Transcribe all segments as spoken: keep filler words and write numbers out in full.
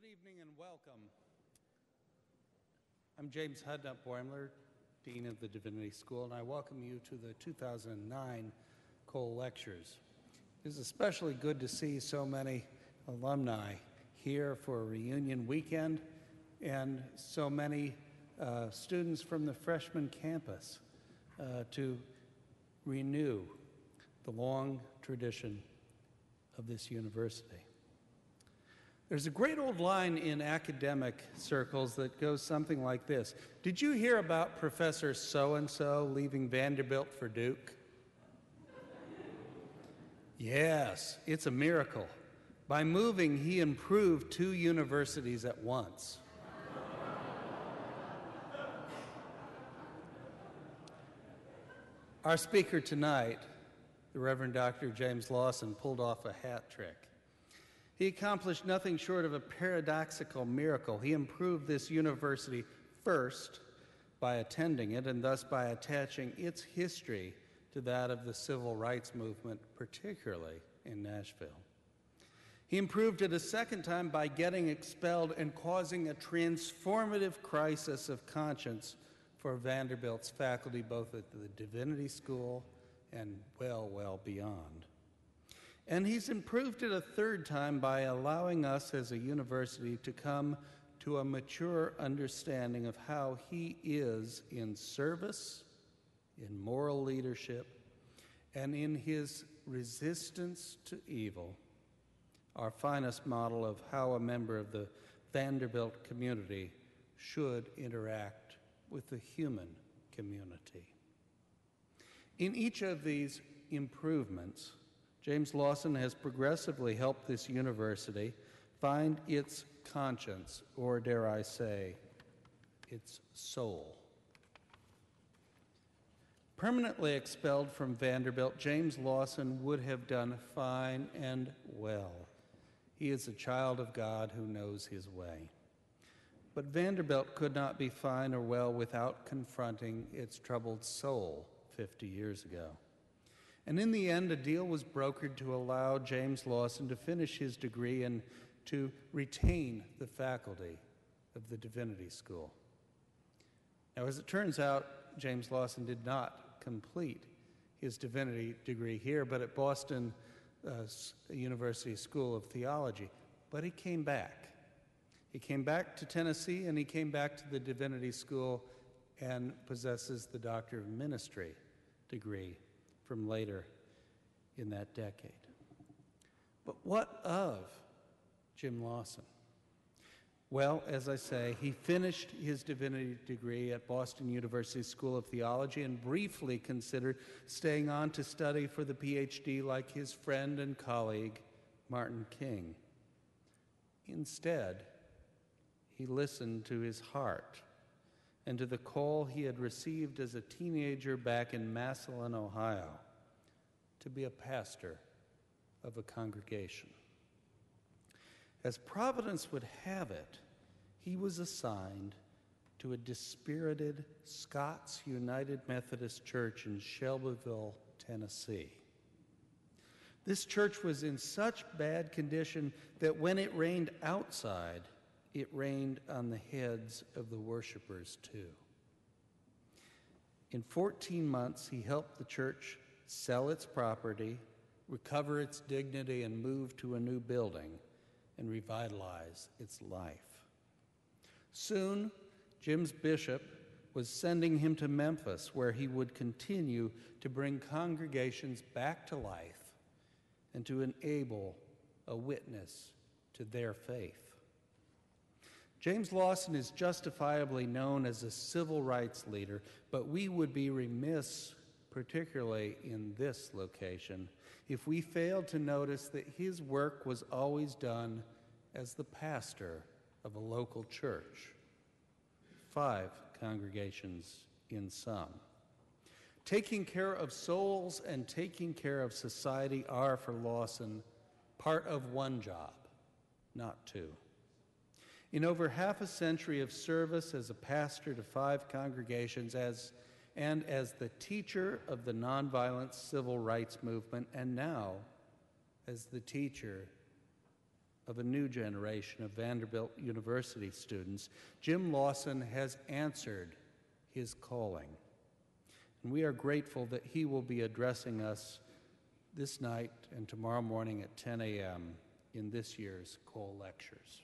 Good evening and welcome. I'm James Hudnut-Boimler, Dean of the Divinity School, and I welcome you to the two thousand nine Cole Lectures. It is especially good to see so many alumni here for a reunion weekend and so many uh, students from the freshman campus uh, to renew the long tradition of this university. There's a great old line in academic circles that goes something like this. Did you hear about Professor so-and-so leaving Vanderbilt for Duke? Yes, it's a miracle. By moving, he improved two universities at once. Our speaker tonight, the Reverend Doctor James Lawson, pulled off a hat trick. He accomplished nothing short of a paradoxical miracle. He improved this university first by attending it and thus by attaching its history to that of the civil rights movement, particularly in Nashville. He improved it a second time by getting expelled and causing a transformative crisis of conscience for Vanderbilt's faculty, both at the Divinity School and well, well beyond. And he's improved it a third time by allowing us as a university to come to a mature understanding of how he is in service, in moral leadership, and in his resistance to evil, our finest model of how a member of the Vanderbilt community should interact with the human community. In each of these improvements, James Lawson has progressively helped this university find its conscience, or dare I say, its soul. Permanently expelled from Vanderbilt, James Lawson would have done fine and well. He is a child of God who knows his way. But Vanderbilt could not be fine or well without confronting its troubled soul fifty years ago. And in the end, a deal was brokered to allow James Lawson to finish his degree and to retain the faculty of the Divinity School. Now, as it turns out, James Lawson did not complete his divinity degree here, but at Boston uh, University School of Theology. But he came back. He came back to Tennessee, and he came back to the Divinity School and possesses the Doctor of Ministry degree from later in that decade. But what of Jim Lawson? Well, as I say, he finished his divinity degree at Boston University School of Theology and briefly considered staying on to study for the P H D like his friend and colleague, Martin King. Instead, he listened to his heart and to the call he had received as a teenager back in Massillon, Ohio, to be a pastor of a congregation. As Providence would have it, he was assigned to a dispirited Scots United Methodist Church in Shelbyville, Tennessee. This church was in such bad condition that when it rained outside, it rained on the heads of the worshipers, too. In fourteen months, he helped the church sell its property, recover its dignity, and move to a new building and revitalize its life. Soon, Jim's bishop was sending him to Memphis, where he would continue to bring congregations back to life and to enable a witness to their faith. James Lawson is justifiably known as a civil rights leader, but we would be remiss, particularly in this location, if we failed to notice that his work was always done as the pastor of a local church, five congregations in sum. Taking care of souls and taking care of society are, for Lawson, part of one job, not two. In over half a century of service as a pastor to five congregations as, and as the teacher of the nonviolent civil rights movement, and now as the teacher of a new generation of Vanderbilt University students, Jim Lawson has answered his calling. And we are grateful that he will be addressing us this night and tomorrow morning at ten a m in this year's Cole Lectures.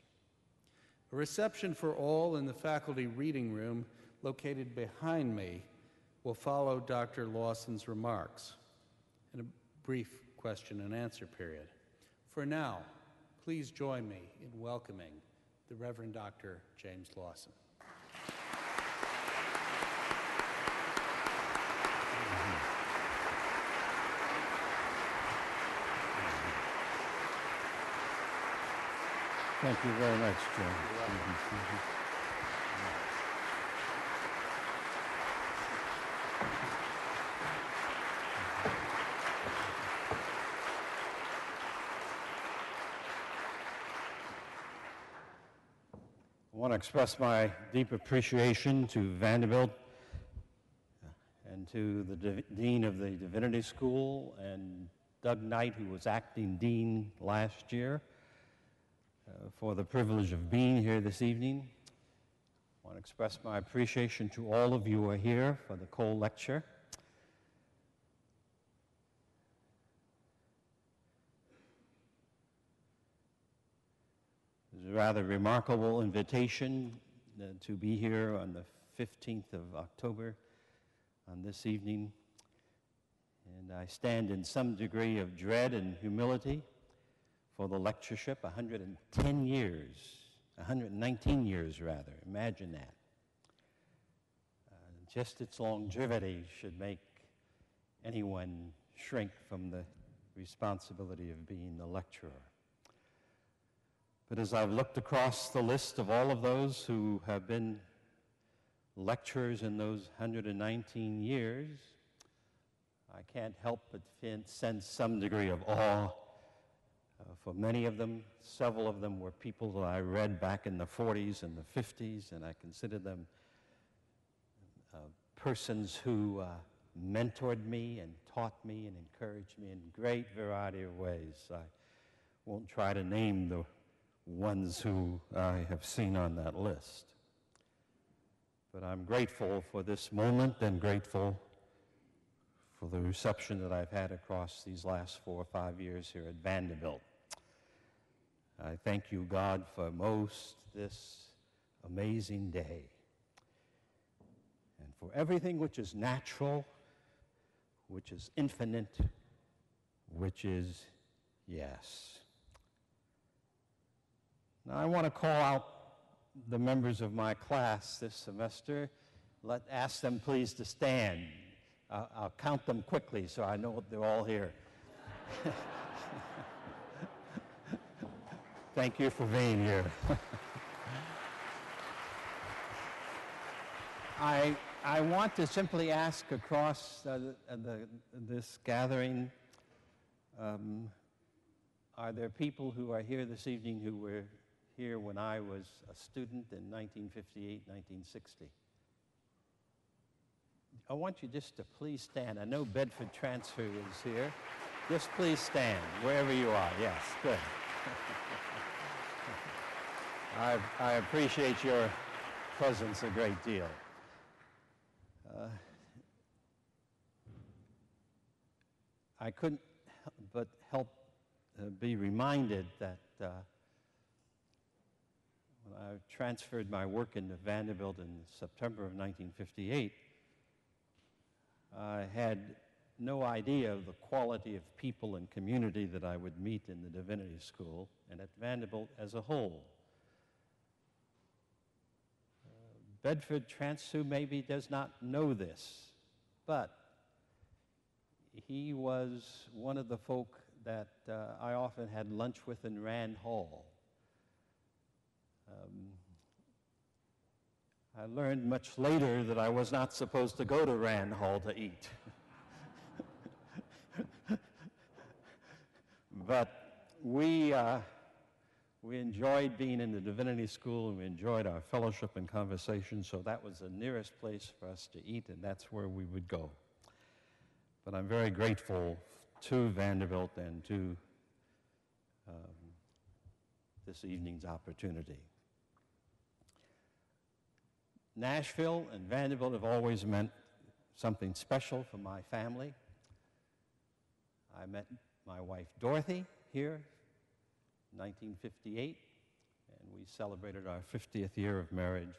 A reception for all in the faculty reading room located behind me will follow Doctor Lawson's remarks and a brief question and answer period. For now, please join me in welcoming the Reverend Doctor James Lawson. Thank you very much, Jim. I want to express my deep appreciation to Vanderbilt and to the De- Dean of the Divinity School and Doug Knight, who was acting dean last year, uh, for the privilege of being here this evening. I want to express my appreciation to all of you who are here for the Cole Lecture. It's a rather remarkable invitation uh, to be here on the fifteenth of October, on this evening. And I stand in some degree of dread and humility for the lectureship, one hundred ten years, one hundred nineteen years rather, imagine that. Uh, just its longevity should make anyone shrink from the responsibility of being the lecturer. But as I've looked across the list of all of those who have been lecturers in those one hundred nineteen years, I can't help but sense some degree of awe. Uh, for many of them, several of them were people that I read back in the forties and the fifties, and I consider them uh, persons who uh, mentored me and taught me and encouraged me in a great variety of ways. I won't try to name the ones who I have seen on that list. But I'm grateful for this moment and grateful for the reception that I've had across these last four or five years here at Vanderbilt. I thank you, God, for most this amazing day and for everything which is natural, which is infinite, which is yes. Now, I want to call out the members of my class this semester. Let ask them please to stand. I'll, I'll count them quickly so I know they're all here. Thank you for being here. I, I want to simply ask across uh, the, the, this gathering, um, are there people who are here this evening who were here when I was a student in nineteen fifty-eight, nineteen sixty. I want you just to please stand. I know Bedford Transfer is here. Just please stand, wherever you are. Yes, good. I, I appreciate your presence a great deal. Uh, I couldn't but help uh, be reminded that uh, when I transferred my work into Vanderbilt in September of nineteen fifty-eight, I had no idea of the quality of people and community that I would meet in the Divinity School and at Vanderbilt as a whole. Uh, Bedford Transfer maybe does not know this, but he was one of the folk that uh, I often had lunch with in Rand Hall. Um, I learned much later that I was not supposed to go to Rand Hall to eat. But we, uh, we enjoyed being in the Divinity School, and we enjoyed our fellowship and conversation, so that was the nearest place for us to eat, and that's where we would go. But I'm very grateful to Vanderbilt and to um, this evening's opportunity. Nashville and Vanderbilt have always meant something special for my family. I met my wife Dorothy here in nineteen fifty-eight, and we celebrated our fiftieth year of marriage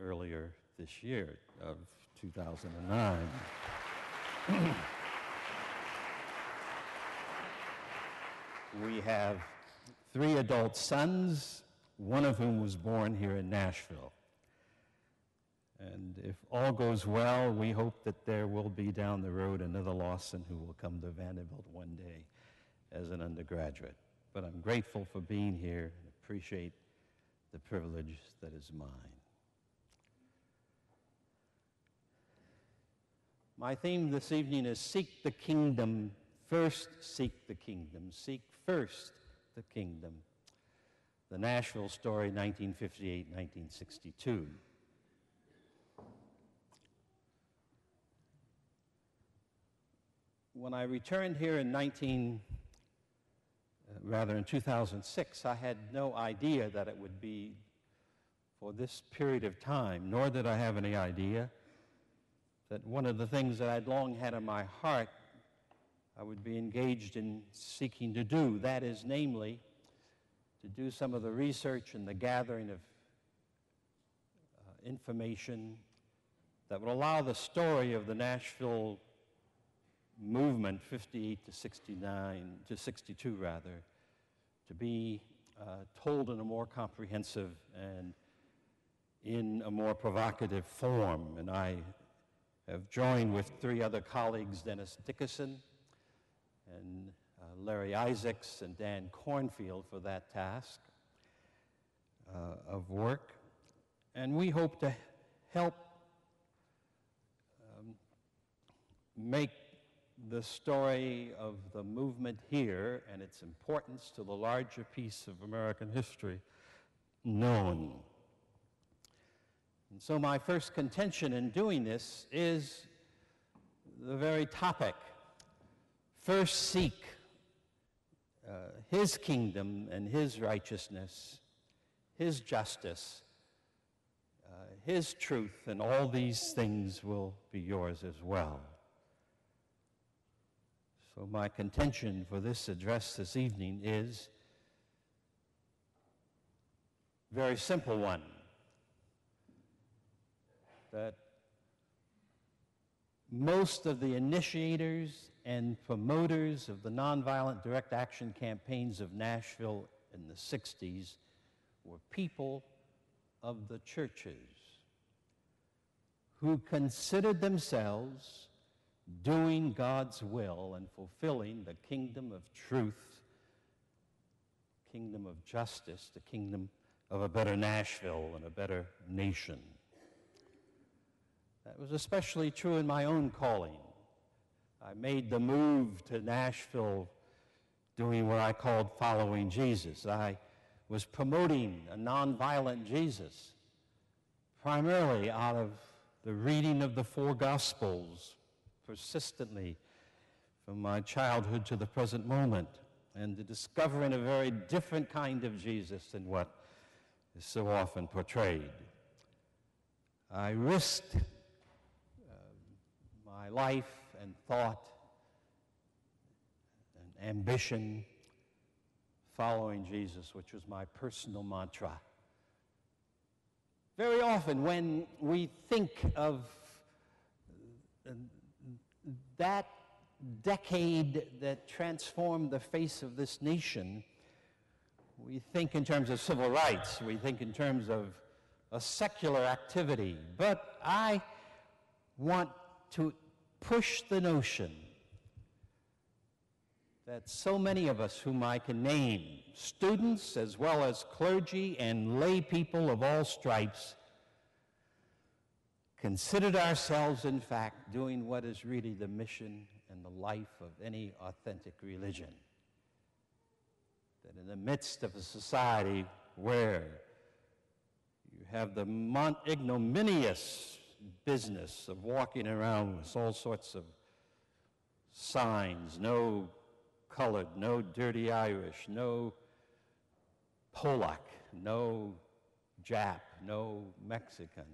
earlier this year of two thousand nine. We have three adult sons, one of whom was born here in Nashville. And if all goes well, we hope that there will be down the road another Lawson who will come to Vanderbilt one day as an undergraduate. But I'm grateful for being here and appreciate the privilege that is mine. My theme this evening is seek the kingdom first, seek the kingdom, seek first the kingdom. The Nashville story, nineteen fifty-eight to nineteen sixty-two. When I returned here in nineteen, uh, rather in two thousand six, I had no idea that it would be for this period of time, nor did I have any idea that one of the things that I'd long had in my heart I would be engaged in seeking to do. That is, namely, to do some of the research and the gathering of uh, information that would allow the story of the Nashville movement, fifty-eight to sixty-nine, to sixty-two rather, to be uh, told in a more comprehensive and in a more provocative form. And I have joined with three other colleagues, Dennis Dickerson, and uh, Larry Isaacs and Dan Cornfield for that task uh, of work. And we hope to help um, make the story of the movement here and its importance to the larger piece of American history known. And so my first contention in doing this is the very topic. First seek uh, his kingdom and his righteousness, his justice, uh, his truth, and all these things will be yours as well. So my contention for this address this evening is a very simple one, that most of the initiators and promoters of the nonviolent direct action campaigns of Nashville in the sixties were people of the churches who considered themselves doing God's will and fulfilling the kingdom of truth, kingdom of justice, the kingdom of a better Nashville and a better nation. That was especially true in my own calling. I made the move to Nashville doing what I called following Jesus. I was promoting a nonviolent Jesus, primarily out of the reading of the four Gospels persistently from my childhood to the present moment, and the discovering a very different kind of Jesus than what is so often portrayed. I risked uh, my life and thought and ambition following Jesus, which was my personal mantra. Very often when we think of that decade that transformed the face of this nation, we think in terms of civil rights, we think in terms of a secular activity, but I want to push the notion that so many of us whom I can name, students as well as clergy and lay people of all stripes, considered ourselves in fact doing what is really the mission and the life of any authentic religion. That in the midst of a society where you have the ignominious business of walking around with all sorts of signs, no colored, no dirty Irish, no Polak, no Jap, no Mexican.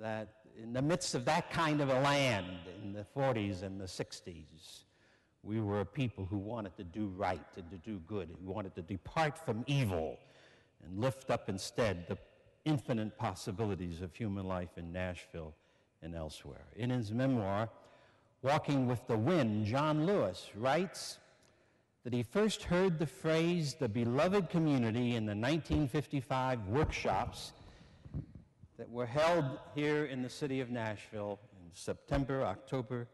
That in the midst of that kind of a land in the forties and the sixties, we were a people who wanted to do right and to do good, and wanted to depart from evil and lift up instead the infinite possibilities of human life in Nashville and elsewhere. In his memoir, Walking with the Wind, John Lewis writes that he first heard the phrase, the beloved community, in the nineteen fifty-five workshops that were held here in the city of Nashville in September, October,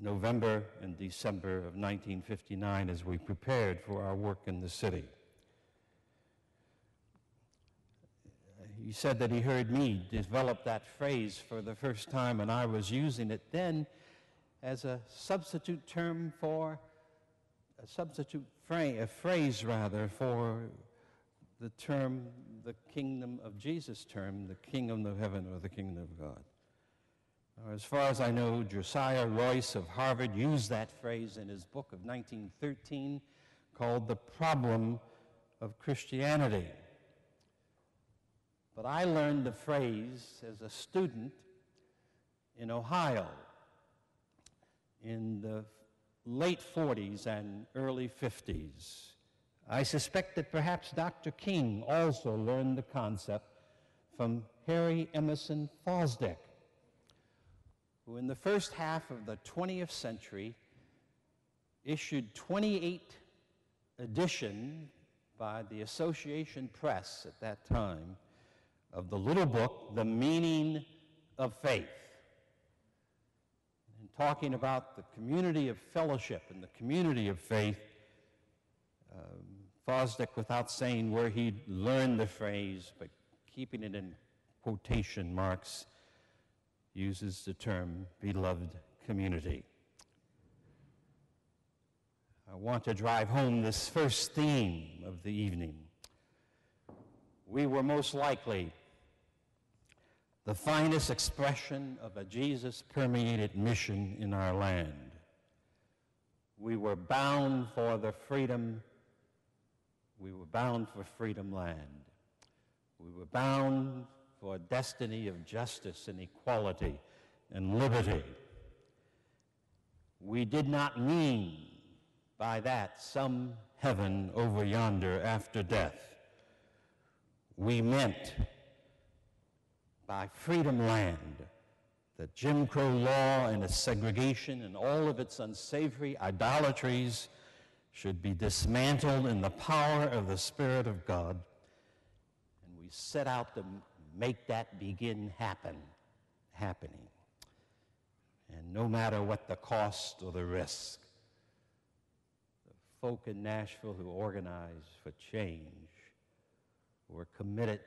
November, and December of nineteen fifty-nine as we prepared for our work in the city. He said that he heard me develop that phrase for the first time, and I was using it then as a substitute term for, a substitute phrase, a phrase rather, for the term, the kingdom of Jesus term, the kingdom of heaven or the kingdom of God. Now, as far as I know, Josiah Royce of Harvard used that phrase in his book of nineteen thirteen called The Problem of Christianity. But I learned the phrase as a student in Ohio in the late forties and early fifties. I suspect that perhaps Doctor King also learned the concept from Harry Emerson Fosdick, who in the first half of the twentieth century issued twenty-eight editions by the Association Press at that time of the little book, The Meaning of Faith. And talking about the community of fellowship and the community of faith, um, Fosdick, without saying where he learned the phrase, but keeping it in quotation marks, uses the term beloved community. I want to drive home this first theme of the evening. We were most likely the finest expression of a Jesus-permeated mission in our land. We were bound for the freedom, we were bound for freedom land. We were bound for a destiny of justice and equality and liberty. We did not mean by that some heaven over yonder after death. We meant by freedom land that Jim Crow law and its segregation and all of its unsavory idolatries should be dismantled in the power of the Spirit of God, and we set out to make that begin happen, happening. And no matter what the cost or the risk, the folk in Nashville who organized for change were committed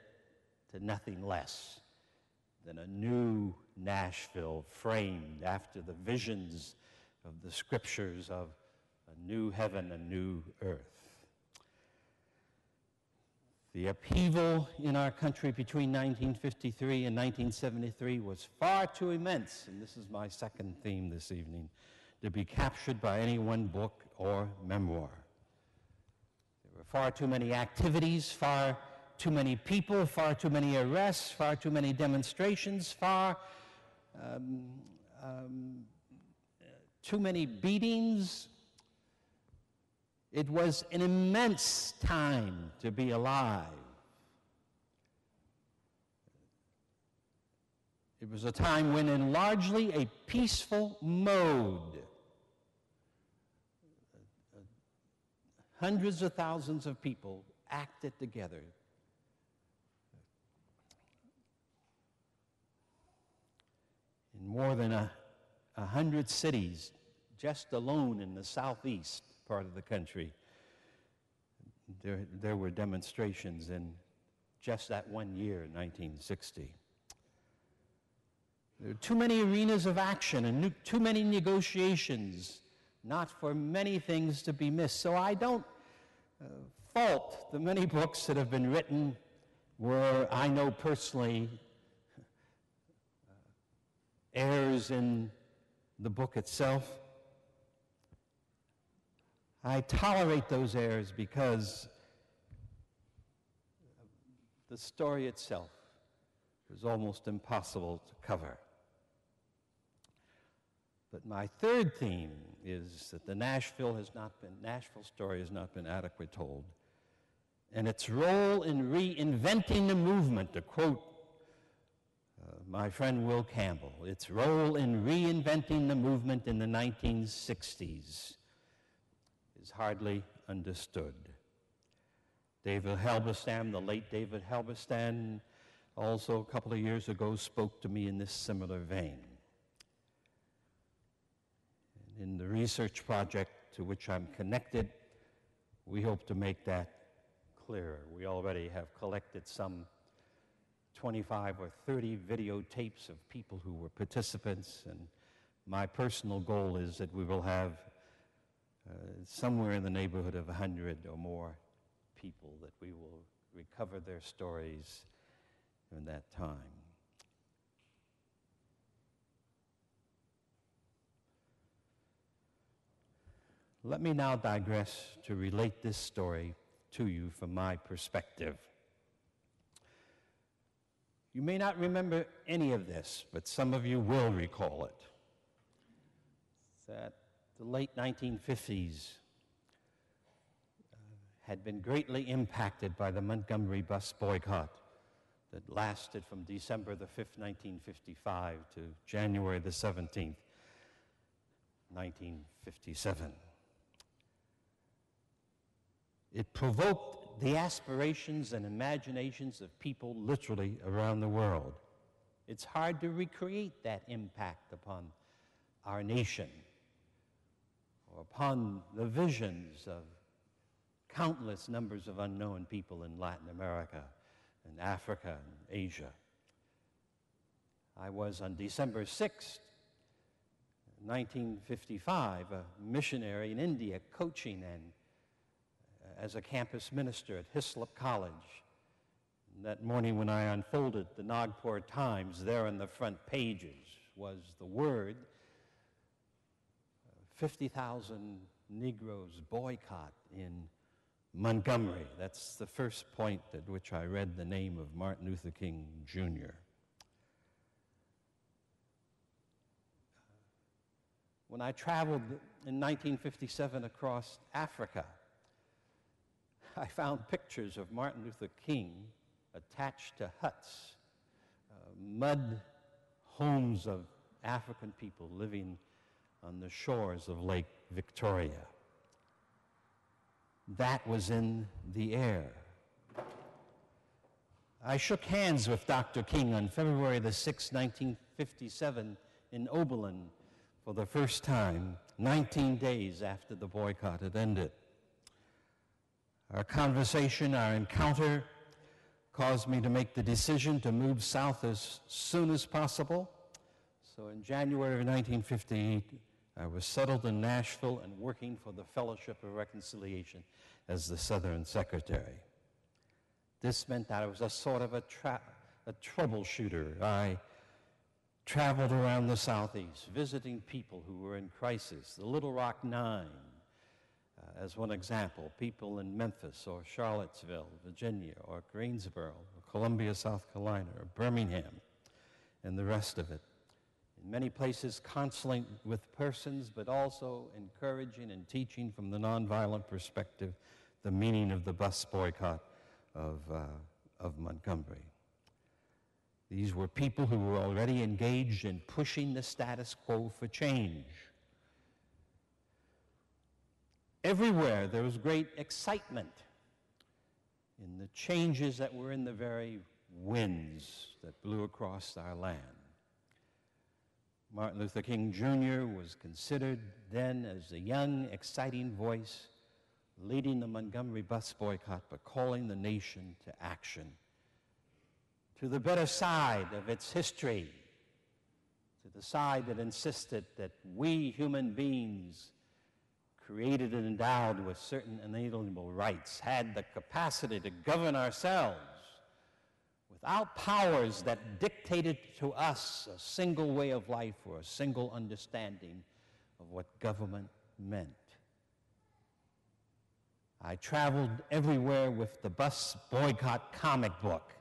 to nothing less than a new Nashville framed after the visions of the scriptures of a new heaven, a new earth. The upheaval in our country between nineteen fifty-three and nineteen seventy-three was far too immense, and this is my second theme this evening, to be captured by any one book or memoir. There were far too many activities, far too many people, far too many arrests, far too many demonstrations, far um, um, too many beatings. It was an immense time to be alive. It was a time when, in largely a peaceful mode, hundreds of thousands of people acted together. In more than a, a hundred cities, just alone in the southeast part of the country, there, there were demonstrations in just that one year, nineteen sixty. There were too many arenas of action and too many negotiations, not for many things to be missed. So I don't uh, fault the many books that have been written where I know personally errors in the book itself. I tolerate those errors because the story itself was almost impossible to cover. But my third theme is that the Nashville has not been, Nashville story has not been adequately told, and its role in reinventing the movement, to quote uh, my friend Will Campbell, its role in reinventing the movement in the nineteen sixties is hardly understood. David Halberstam, the late David Halberstam, also a couple of years ago spoke to me in this similar vein. And in the research project to which I'm connected, we hope to make that clearer. We already have collected some twenty-five or thirty videotapes of people who were participants, and my personal goal is that we will have uh, somewhere in the neighborhood of one hundred or more people that we will recover their stories in that time. Let me now digress to relate this story to you from my perspective. You may not remember any of this, but some of you will recall it. That the late nineteen fifties uh, had been greatly impacted by the Montgomery bus boycott that lasted from December the fifth, nineteen fifty-five to January the seventeenth, nineteen fifty-seven. It provoked the aspirations and imaginations of people literally around the world. It's hard to recreate that impact upon our nation or upon the visions of countless numbers of unknown people in Latin America and Africa and Asia. I was, on December sixth, nineteen fifty-five, a missionary in India coaching and as a campus minister at Hislop College. And that morning when I unfolded the Nagpur Times, there on the front pages was the word, fifty thousand Negroes boycott in Montgomery. That's the first point at which I read the name of Martin Luther King, Junior When I traveled in nineteen fifty-seven across Africa, I found pictures of Martin Luther King attached to huts, uh, mud homes of African people living on the shores of Lake Victoria. That was in the air. I shook hands with Doctor King on February the sixth, nineteen fifty-seven in Oberlin for the first time, nineteen days after the boycott had ended. Our conversation, our encounter, caused me to make the decision to move south as soon as possible. So in January of nineteen fifty-eight, I was settled in Nashville and working for the Fellowship of Reconciliation as the Southern Secretary. This meant that I was a sort of a, tra a troubleshooter. I traveled around the Southeast, visiting people who were in crisis, the Little Rock Nine, Uh, as one example, people in Memphis or Charlottesville, Virginia, or Greensboro, or Columbia, South Carolina, or Birmingham, and the rest of it. In many places, counseling with persons, but also encouraging and teaching from the nonviolent perspective the meaning of the bus boycott of, uh, of Montgomery. These were people who were already engaged in pushing the status quo for change. Everywhere there was great excitement in the changes that were in the very winds that blew across our land. Martin Luther King, Junior was considered then as a young, exciting voice leading the Montgomery bus boycott, but calling the nation to action, to the better side of its history, to the side that insisted that we human beings, created and endowed with certain inalienable rights, had the capacity to govern ourselves without powers that dictated to us a single way of life or a single understanding of what government meant. I traveled everywhere with the bus boycott comic book.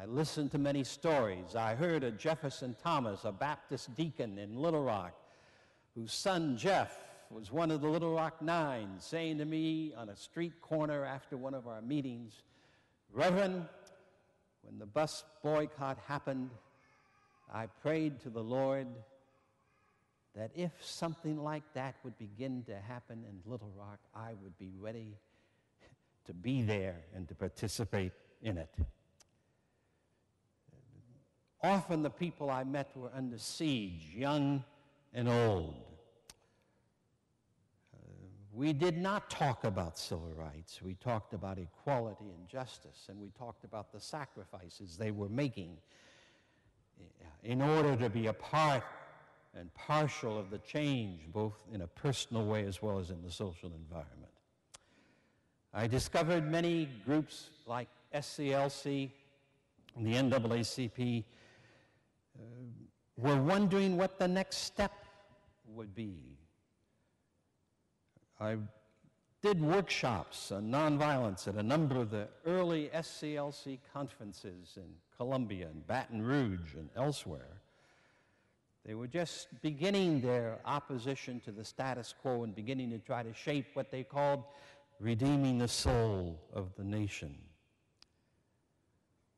I listened to many stories. I heard of Jefferson Thomas, a Baptist deacon in Little Rock, whose son Jeff was one of the Little Rock Nine, saying to me on a street corner after one of our meetings, "Reverend, when the bus boycott happened, I prayed to the Lord that if something like that would begin to happen in Little Rock, I would be ready to be there and to participate in it." Often the people I met were under siege, young and old. Uh, we did not talk about civil rights. We talked about equality and justice, and we talked about the sacrifices they were making in order to be a part and partial of the change, both in a personal way as well as in the social environment. I discovered many groups like S C L C and the N double A C P uh, were wondering what the next step would be. I did workshops on nonviolence at a number of the early S C L C conferences in Columbia and Baton Rouge and elsewhere. They were just beginning their opposition to the status quo and beginning to try to shape what they called redeeming the soul of the nation.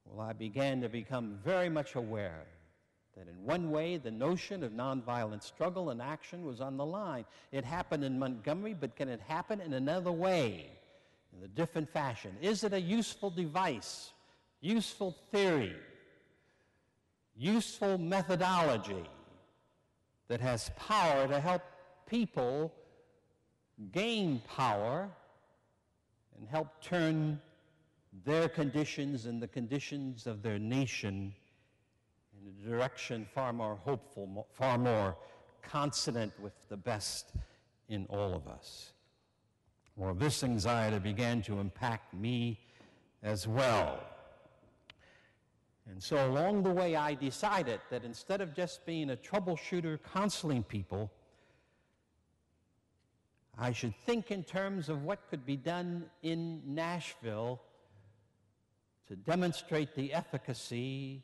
Well, I began to become very much aware that in one way the notion of nonviolent struggle and action was on the line. It happened in Montgomery, but can it happen in another way, in a different fashion? Is it a useful device, useful theory, useful methodology that has power to help people gain power and help turn their conditions and the conditions of their nation in a direction far more hopeful, far more consonant with the best in all of us? Well, this anxiety began to impact me as well. And so along the way, I decided that instead of just being a troubleshooter counseling people, I should think in terms of what could be done in Nashville to demonstrate the efficacy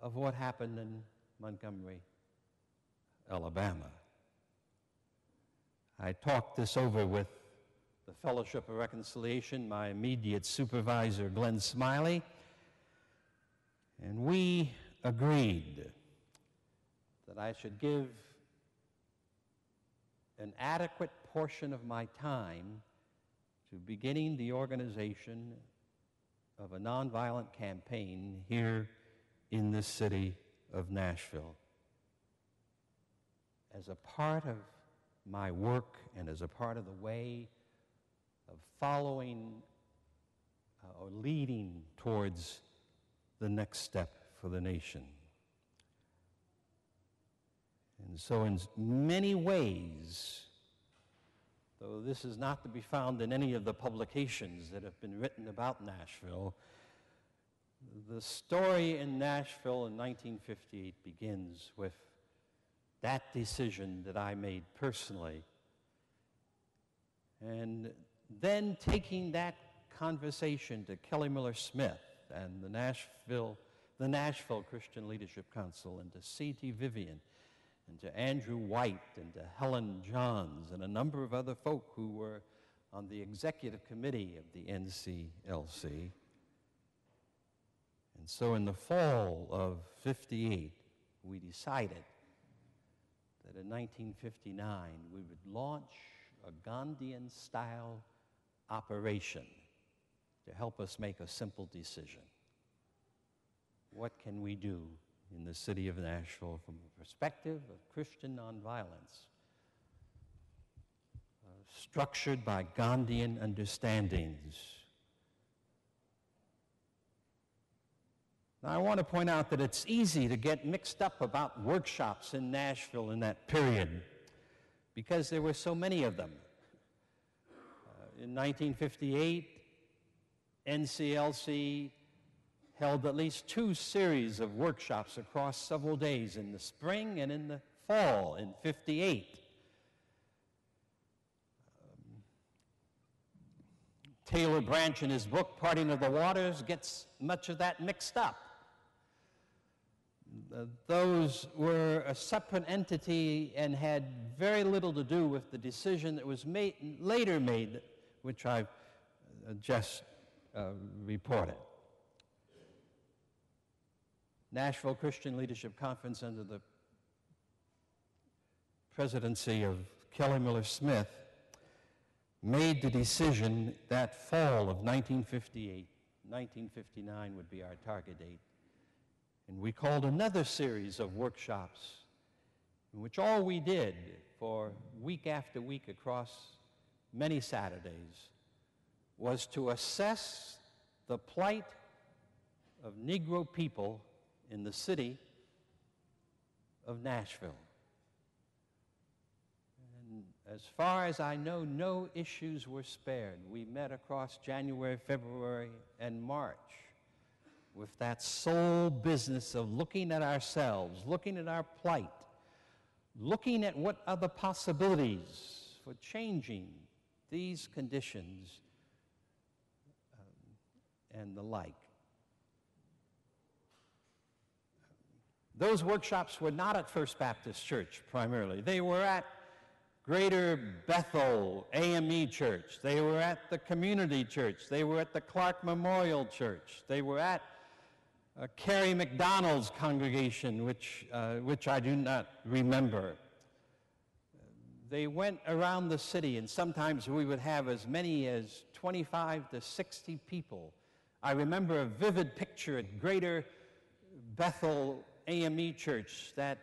of what happened in Montgomery, Alabama. I talked this over with the Fellowship of Reconciliation, my immediate supervisor, Glenn Smiley, and we agreed that I should give an adequate portion of my time to beginning the organization of a nonviolent campaign here in the city of Nashville as a part of my work and as a part of the way of following uh, or leading towards the next step for the nation. And so in many ways, though this is not to be found in any of the publications that have been written about Nashville, the story in Nashville in nineteen fifty-eight begins with that decision that I made personally. And then taking that conversation to Kelly Miller Smith and the Nashville, the Nashville Christian Leadership Council, and to C T Vivian, and to Andrew White, and to Helen Johns, and a number of other folk who were on the executive committee of the N C L C. And so in the fall of fifty-eight, we decided that in nineteen fifty-nine, we would launch a Gandhian-style operation to help us make a simple decision. What can we do in the city of Nashville from the perspective of Christian nonviolence, uh, structured by Gandhian understandings? Now, I want to point out that it's easy to get mixed up about workshops in Nashville in that period, because there were so many of them. Uh, in nineteen fifty-eight, N C L C held at least two series of workshops across several days in the spring and in the fall in fifty-eight. Taylor Branch, in his book, Parting of the Waters, gets much of that mixed up. Those were a separate entity and had very little to do with the decision that was made, later made, which I've just uh, reported. Nashville Christian Leadership Conference, under the presidency of Kelly Miller Smith, made the decision that fall of nineteen fifty-eight, nineteen fifty-nine would be our target date. And we called another series of workshops in which all we did for week after week across many Saturdays was to assess the plight of Negro people in the city of Nashville. And as far as I know, no issues were spared. We met across January, February, and March with that sole business of looking at ourselves, looking at our plight, looking at what other possibilities for changing these conditions um, and the like. Those workshops were not at First Baptist Church primarily. They were at Greater Bethel A M E Church. They were at the Community Church. They were at the Clark Memorial Church. They were at Uh, Carrie McDonald's congregation, which, uh, which I do not remember. They went around the city, and sometimes we would have as many as twenty-five to sixty people. I remember a vivid picture at Greater Bethel A M E Church that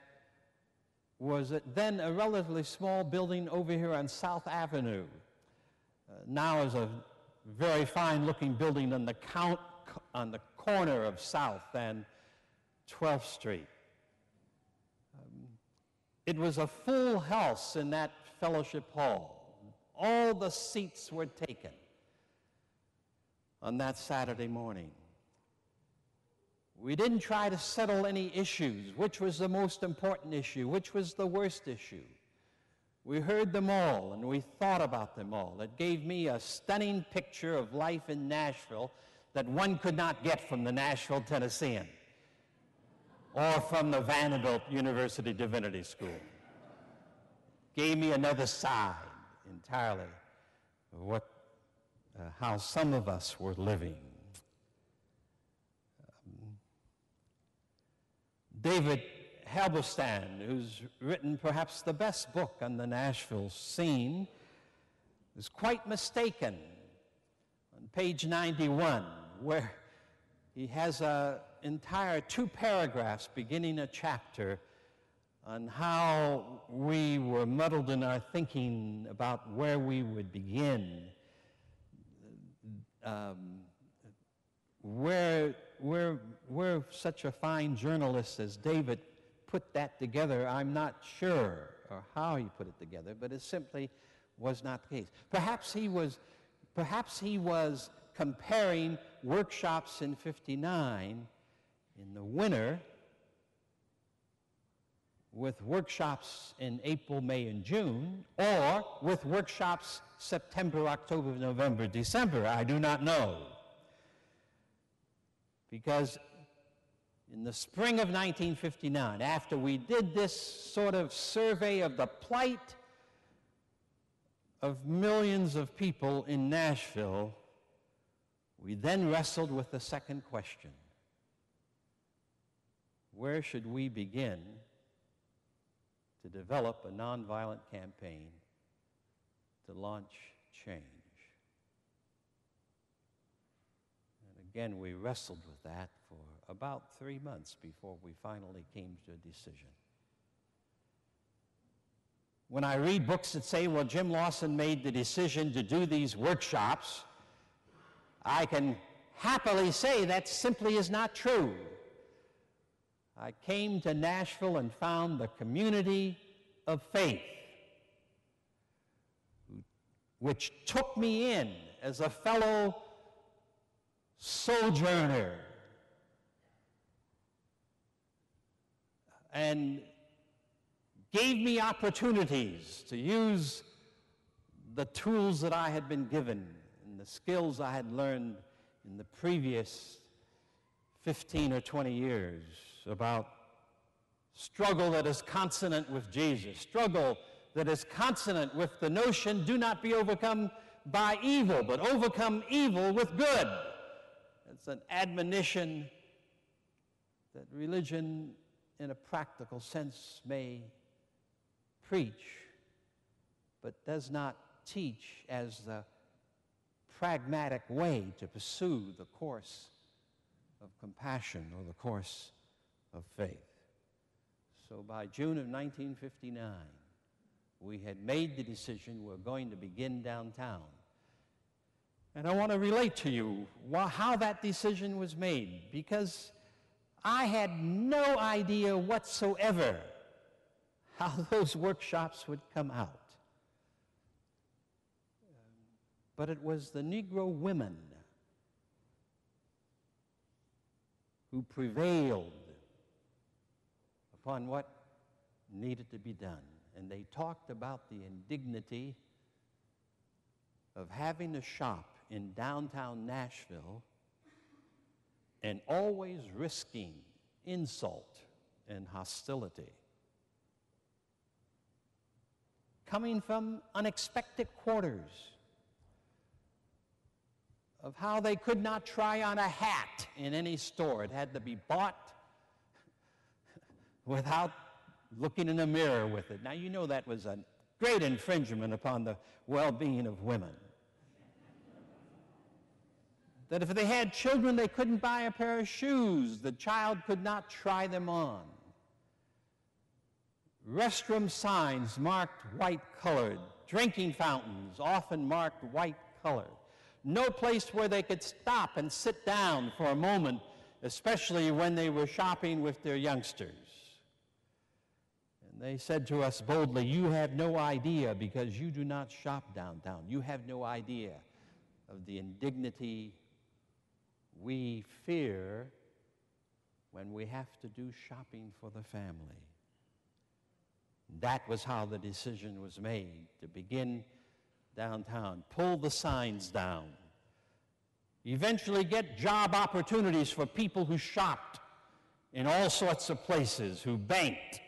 was then a relatively small building over here on South Avenue. Uh, now is a very fine-looking building on the count on the corner of South and twelfth Street. Um, it was a full house in that fellowship hall. All the seats were taken on that Saturday morning. We didn't try to settle any issues, which was the most important issue, which was the worst issue. We heard them all and we thought about them all. It gave me a stunning picture of life in Nashville that one could not get from the Nashville Tennessean or from the Vanderbilt University Divinity School. Gave me another side entirely of what, uh, how some of us were living. Um, David Halberstam, who's written perhaps the best book on the Nashville scene, is quite mistaken on page ninety-one. Where he has an entire two paragraphs beginning a chapter on how we were muddled in our thinking about where we would begin, um, where, where, where such a fine journalist as David put that together, I'm not sure, or how he put it together, but it simply was not the case. Perhaps he was, perhaps he was comparing workshops in fifty-nine in the winter with workshops in April, May, and June, or with workshops September, October, November, December. I do not know. Because in the spring of nineteen fifty-nine, after we did this sort of survey of the plight of millions of people in Nashville, we then wrestled with the second question. Where should we begin to develop a nonviolent campaign to launch change? And again, we wrestled with that for about three months before we finally came to a decision. When I read books that say, well, Jim Lawson made the decision to do these workshops, I can happily say that simply is not true. I came to Nashville and found the community of faith, which took me in as a fellow sojourner. And gave me opportunities to use the tools that I had been given in and the skills I had learned in the previous fifteen or twenty years about struggle that is consonant with Jesus, struggle that is consonant with the notion, do not be overcome by evil, but overcome evil with good. It's an admonition that religion, in a practical sense, may preach, but does not teach as the pragmatic way to pursue the course of compassion or the course of faith. So by June of nineteen fifty-nine, we had made the decision we're going to begin downtown. And I want to relate to you how that decision was made, because I had no idea whatsoever how those workshops would come out. But it was the Negro women who prevailed upon what needed to be done. And they talked about the indignity of having a shop in downtown Nashville and always risking insult and hostility coming from unexpected quarters, of how they could not try on a hat in any store. It had to be bought without looking in the mirror with it. Now, you know that was a great infringement upon the well-being of women. That if they had children, they couldn't buy a pair of shoes. The child could not try them on. Restroom signs marked white-colored. Drinking fountains often marked white-colored. No place where they could stop and sit down for a moment, especially when they were shopping with their youngsters. And they said to us boldly, "You have no idea, because you do not shop downtown. You have no idea of the indignity we fear when we have to do shopping for the family." That was how the decision was made to begin downtown, pull the signs down, eventually get job opportunities for people who shopped in all sorts of places, who banked.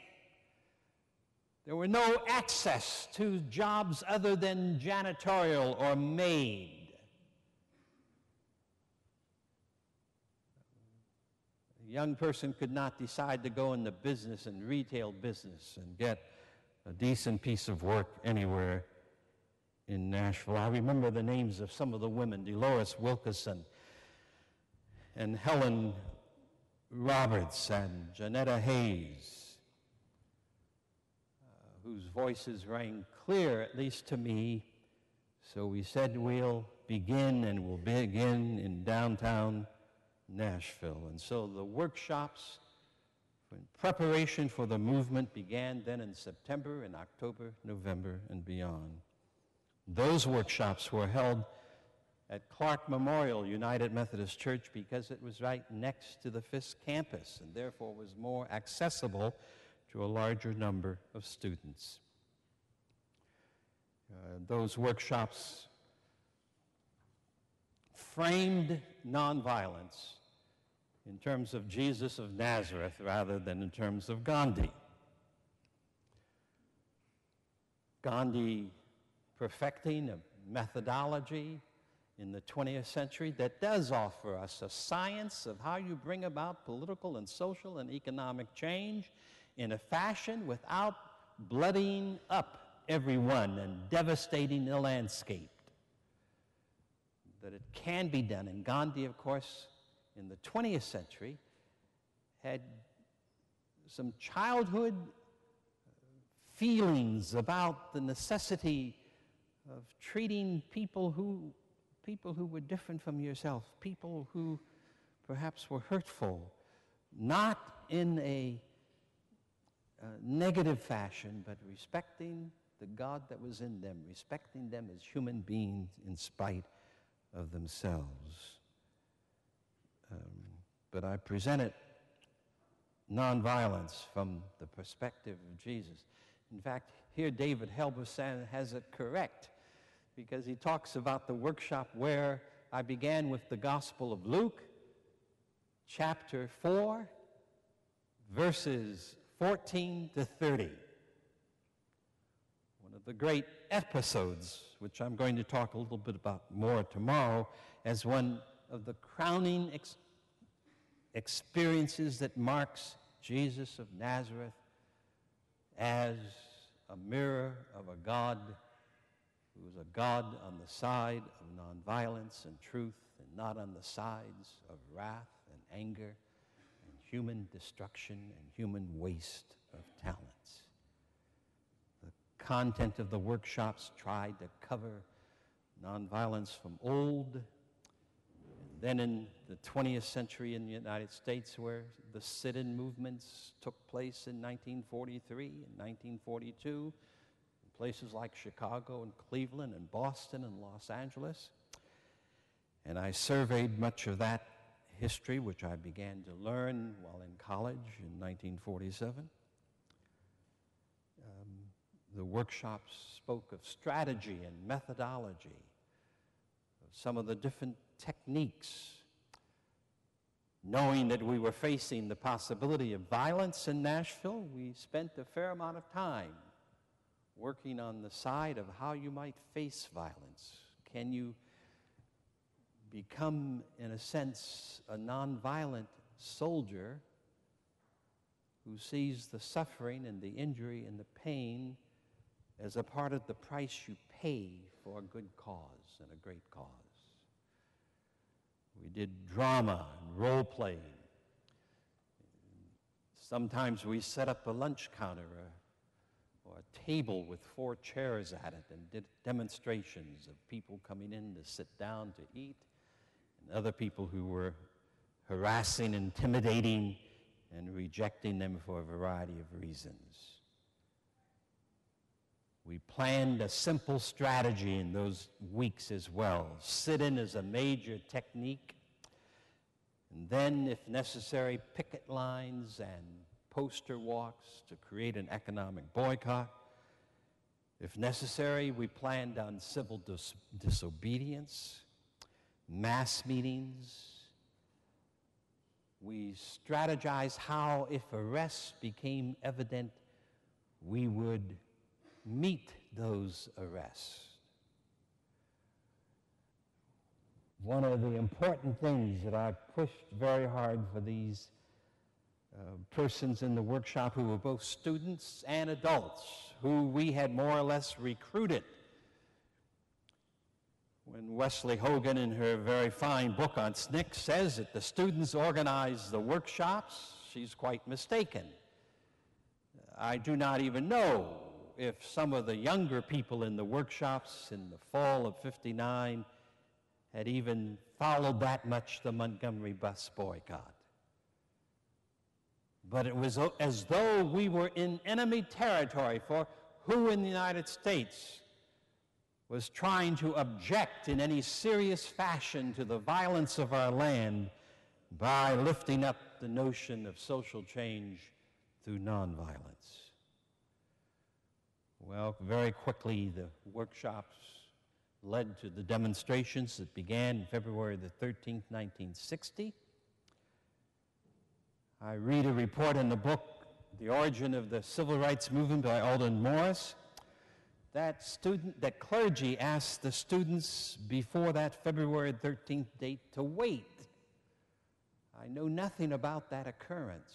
There were no access to jobs other than janitorial or maid. A young person could not decide to go in the business and retail business and get a decent piece of work anywhere in Nashville. I remember the names of some of the women, Dolores Wilkerson and Helen Roberts and Janetta Hayes, uh, whose voices rang clear, at least to me. So we said we'll begin, and we'll begin in downtown Nashville. And so the workshops in preparation for the movement began then in September, in October, November, and beyond. Those workshops were held at Clark Memorial United Methodist Church because it was right next to the Fisk campus and therefore was more accessible to a larger number of students. Uh, those workshops framed nonviolence in terms of Jesus of Nazareth rather than in terms of Gandhi. Gandhi perfecting a methodology in the twentieth century that does offer us a science of how you bring about political and social and economic change in a fashion without bloodying up everyone and devastating the landscape. That it can be done. And Gandhi, of course, in the twentieth century, had some childhood feelings about the necessity of treating people who, people who were different from yourself, people who perhaps were hurtful, not in a uh, negative fashion, but respecting the God that was in them, respecting them as human beings in spite of themselves. Um, but I presented nonviolence from the perspective of Jesus. In fact, here David Halberstam has it correct. because he talks about the workshop where I began with the Gospel of Luke, chapter four, verses fourteen to thirty. One of the great episodes, which I'm going to talk a little bit about more tomorrow, as one of the crowning ex experiences that marks Jesus of Nazareth as a mirror of a God who was a God on the side of nonviolence and truth, and not on the sides of wrath and anger and human destruction and human waste of talents. The content of the workshops tried to cover nonviolence from old, and then in the twentieth century in the United States, where the sit-in movements took place in nineteen forty-three and nineteen forty-two, places like Chicago and Cleveland and Boston and Los Angeles. And I surveyed much of that history, which I began to learn while in college in nineteen forty-seven. Um, the workshops spoke of strategy and methodology, of some of the different techniques, knowing that we were facing the possibility of violence in Nashville. We spent a fair amount of time working on the side of how you might face violence. Can you become, in a sense, a nonviolent soldier who sees the suffering and the injury and the pain as a part of the price you pay for a good cause and a great cause? We did drama and role playing. Sometimes we set up a lunch counter, a a table with four chairs at it, and did demonstrations of people coming in to sit down to eat, and other people who were harassing, intimidating, and rejecting them for a variety of reasons. We planned a simple strategy in those weeks as well. Sit-in is a major technique, and then, if necessary, picket lines and poster walks to create an economic boycott. If necessary, we planned on civil dis disobedience, mass meetings. We strategized how, if arrests became evident, we would meet those arrests. One of the important things that I pushed very hard for these Uh, persons in the workshop, who were both students and adults, who we had more or less recruited. When Wesley Hogan, in her very fine book on S N C C, says that the students organized the workshops, she's quite mistaken. I do not even know if some of the younger people in the workshops in the fall of fifty-nine had even followed that much the Montgomery bus boycott. But it was as though we were in enemy territory, for who in the United States was trying to object in any serious fashion to the violence of our land by lifting up the notion of social change through nonviolence? Well, very quickly, the workshops led to the demonstrations that began February the thirteenth, nineteen sixty. I read a report in the book, The Origin of the Civil Rights Movement by Alden Morris, that student, that clergy asked the students before that February thirteenth date to wait. I know nothing about that occurrence.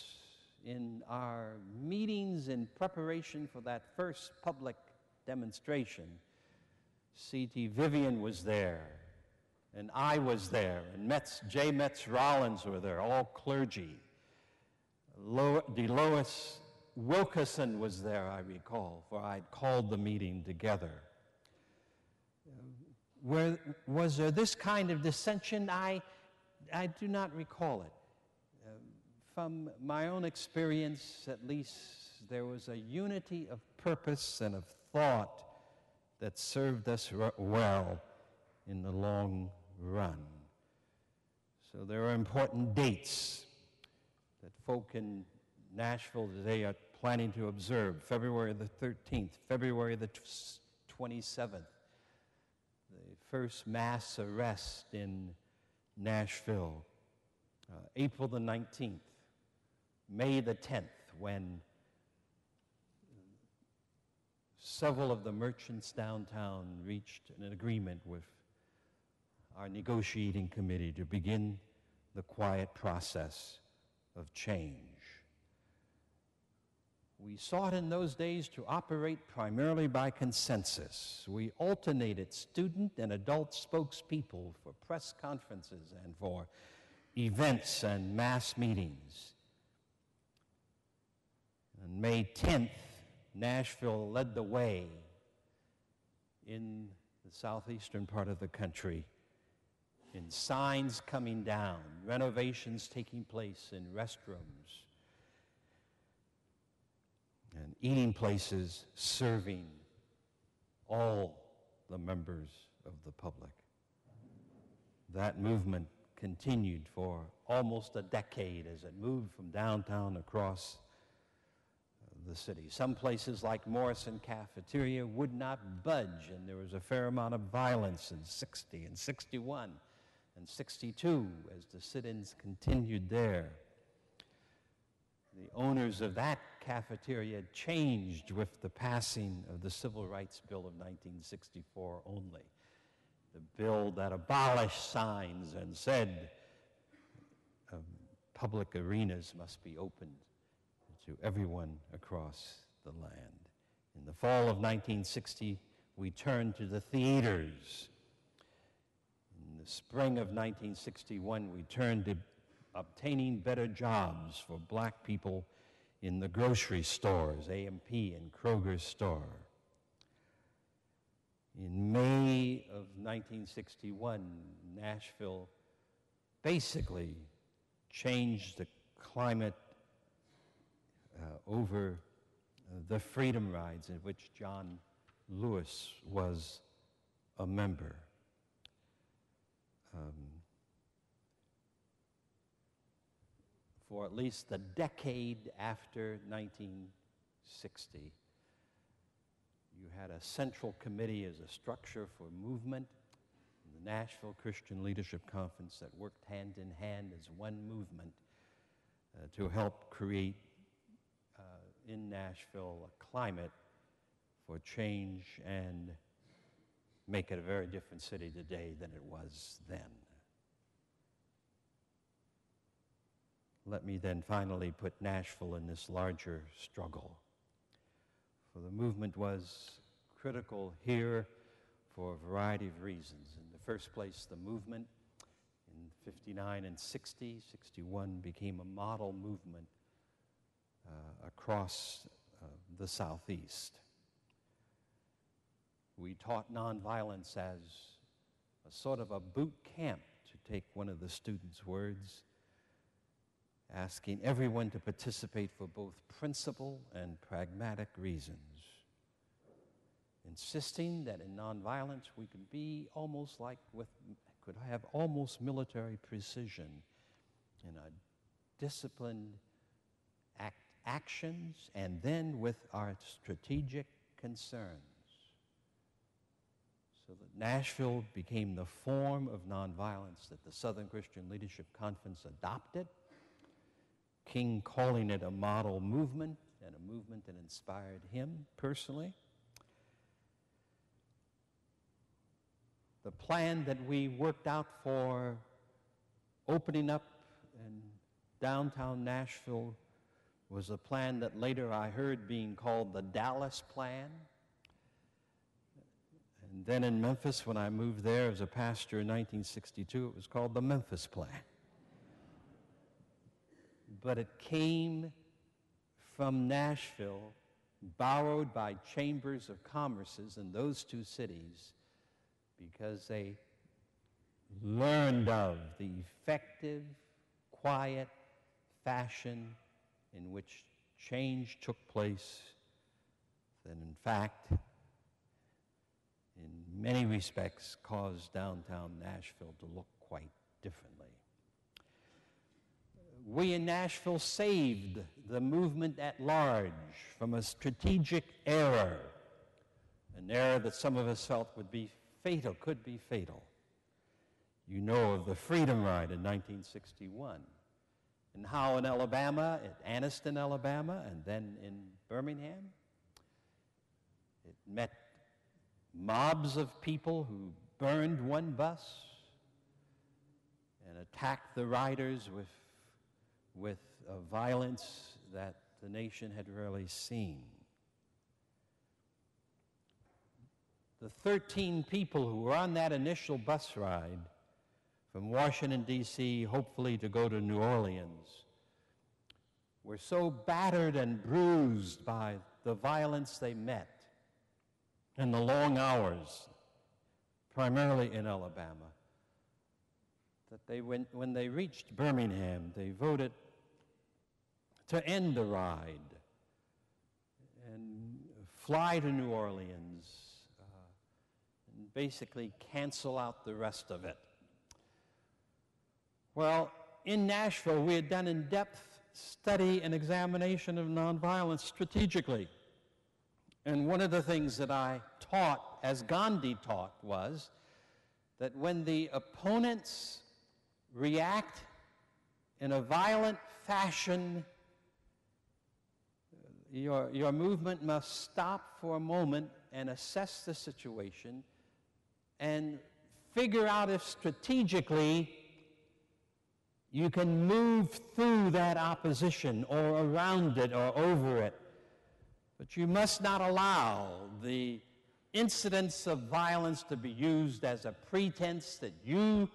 In our meetings in preparation for that first public demonstration, C T Vivian was there, and I was there, and Metz, J. Metz Rollins were there, all clergy. DeLois Wilkerson was there, I recall, for I'd called the meeting together. Where, was there this kind of dissension? I, I do not recall it. Uh, from my own experience, at least, there was a unity of purpose and of thought that served us well in the long run. So there are important dates that folk in Nashville today are planning to observe: February the thirteenth, February the twenty-seventh, the first mass arrest in Nashville, uh, April the nineteenth, May the tenth, when several of the merchants downtown reached an agreement with our negotiating committee to begin the quiet process of change. We sought in those days to operate primarily by consensus. We alternated student and adult spokespeople for press conferences and for events and mass meetings. On May tenth, Nashville led the way in the southeastern part of the country in signs coming down, renovations taking place in restrooms, and eating places serving all the members of the public. That movement continued for almost a decade as it moved from downtown across the city. Some places like Morrison Cafeteria would not budge, and there was a fair amount of violence in sixty and sixty-one and sixty-two as the sit-ins continued there. The owners of that cafeteria changed with the passing of the Civil Rights Bill of nineteen sixty-four only, the bill that abolished signs and said um, public arenas must be opened to everyone across the land. In the fall of nineteen sixty, we turned to the theaters. In the spring of nineteen sixty-one, we turned to obtaining better jobs for black people in the grocery stores, A M P and Kroger's store. In May of nineteen sixty-one, Nashville basically changed the climate uh, over uh, the Freedom Rides, in which John Lewis was a member. Um, for at least a decade after nineteen sixty. You had a central committee as a structure for movement, the Nashville Christian Leadership Conference, that worked hand in hand as one movement uh, to help create uh, in Nashville a climate for change and make it a very different city today than it was then. Let me then finally put Nashville in this larger struggle. For the movement was critical here for a variety of reasons. In the first place, the movement in fifty-nine and sixty, sixty-one became a model movement uh, across uh, the Southeast. We taught nonviolence as a sort of a boot camp, to take one of the students' words, asking everyone to participate for both principle and pragmatic reasons, insisting that in nonviolence we could be almost like with, could have almost military precision in our disciplined act, actions, and then with our strategic concerns. So that Nashville became the form of nonviolence that the Southern Christian Leadership Conference adopted, King calling it a model movement, and a movement that inspired him personally. The plan that we worked out for opening up in downtown Nashville was a plan that later I heard being called the Dallas Plan. And then in Memphis, when I moved there as a pastor in nineteen sixty-two, it was called the Memphis Plan. But it came from Nashville, borrowed by chambers of commerces in those two cities, because they learned of the effective, quiet fashion in which change took place, that in fact, in many respects, caused downtown Nashville to look quite differently. We in Nashville saved the movement at large from a strategic error, an error that some of us felt would be fatal, could be fatal. You know of the Freedom Ride in nineteen sixty-one, in Howell, Alabama, at Anniston, Alabama, and then in Birmingham. It met mobs of people who burned one bus and attacked the riders with, with a violence that the nation had rarely seen. The thirteen people who were on that initial bus ride from Washington, D C, hopefully to go to New Orleans, were so battered and bruised by the violence they met and the long hours, primarily in Alabama, that they went, when they reached Birmingham, they voted to end the ride and fly to New Orleans uh, and basically cancel out the rest of it. Well, in Nashville, we had done in-depth study and examination of nonviolence strategically. And one of the things that I taught, as Gandhi taught, was that when the opponents react in a violent fashion, your, your movement must stop for a moment and assess the situation and figure out if strategically you can move through that opposition or around it or over it. But you must not allow the incidents of violence to be used as a pretense that you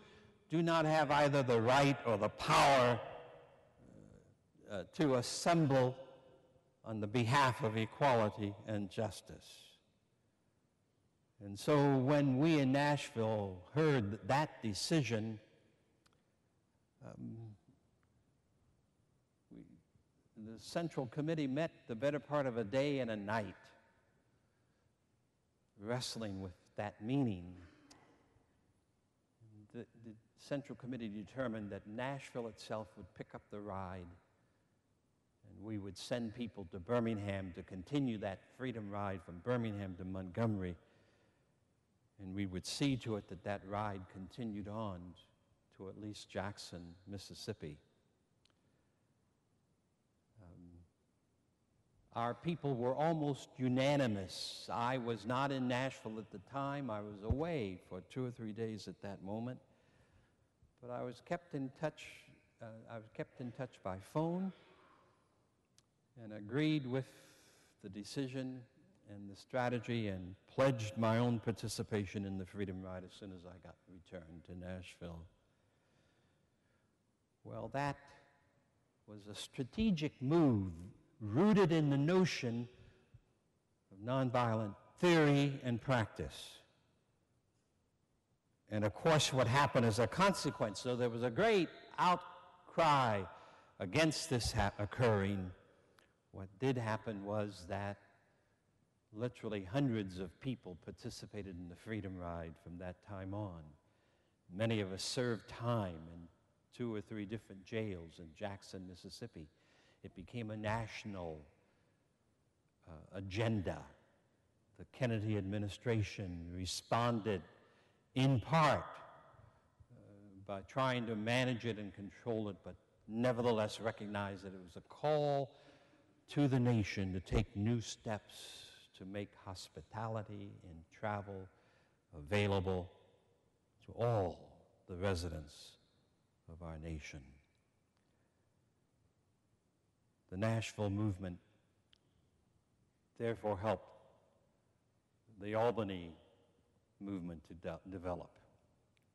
do not have either the right or the power uh, uh, to assemble on the behalf of equality and justice. And so when we in Nashville heard that decision, um, the Central Committee met the better part of a day and a night, wrestling with that meaning. The, the Central Committee determined that Nashville itself would pick up the ride, and we would send people to Birmingham to continue that freedom ride from Birmingham to Montgomery, and we would see to it that that ride continued on to at least Jackson, Mississippi. Our people were almost unanimous. I was not in Nashville at the time. I was away for two or three days at that moment. But I was kept in touch, uh, I was kept in touch by phone and agreed with the decision and the strategy and pledged my own participation in the Freedom Ride as soon as I got returned to Nashville. Well, that was a strategic move rooted in the notion of nonviolent theory and practice. And of course, what happened as a consequence, so there was a great outcry against this ha- occurring. What did happen was that literally hundreds of people participated in the Freedom Ride from that time on. Many of us served time in two or three different jails in Jackson, Mississippi. It became a national uh, agenda. The Kennedy administration responded in part uh, by trying to manage it and control it, but nevertheless recognized that it was a call to the nation to take new steps to make hospitality and travel available to all the residents of our nation. The Nashville movement therefore helped the Albany movement to de- develop,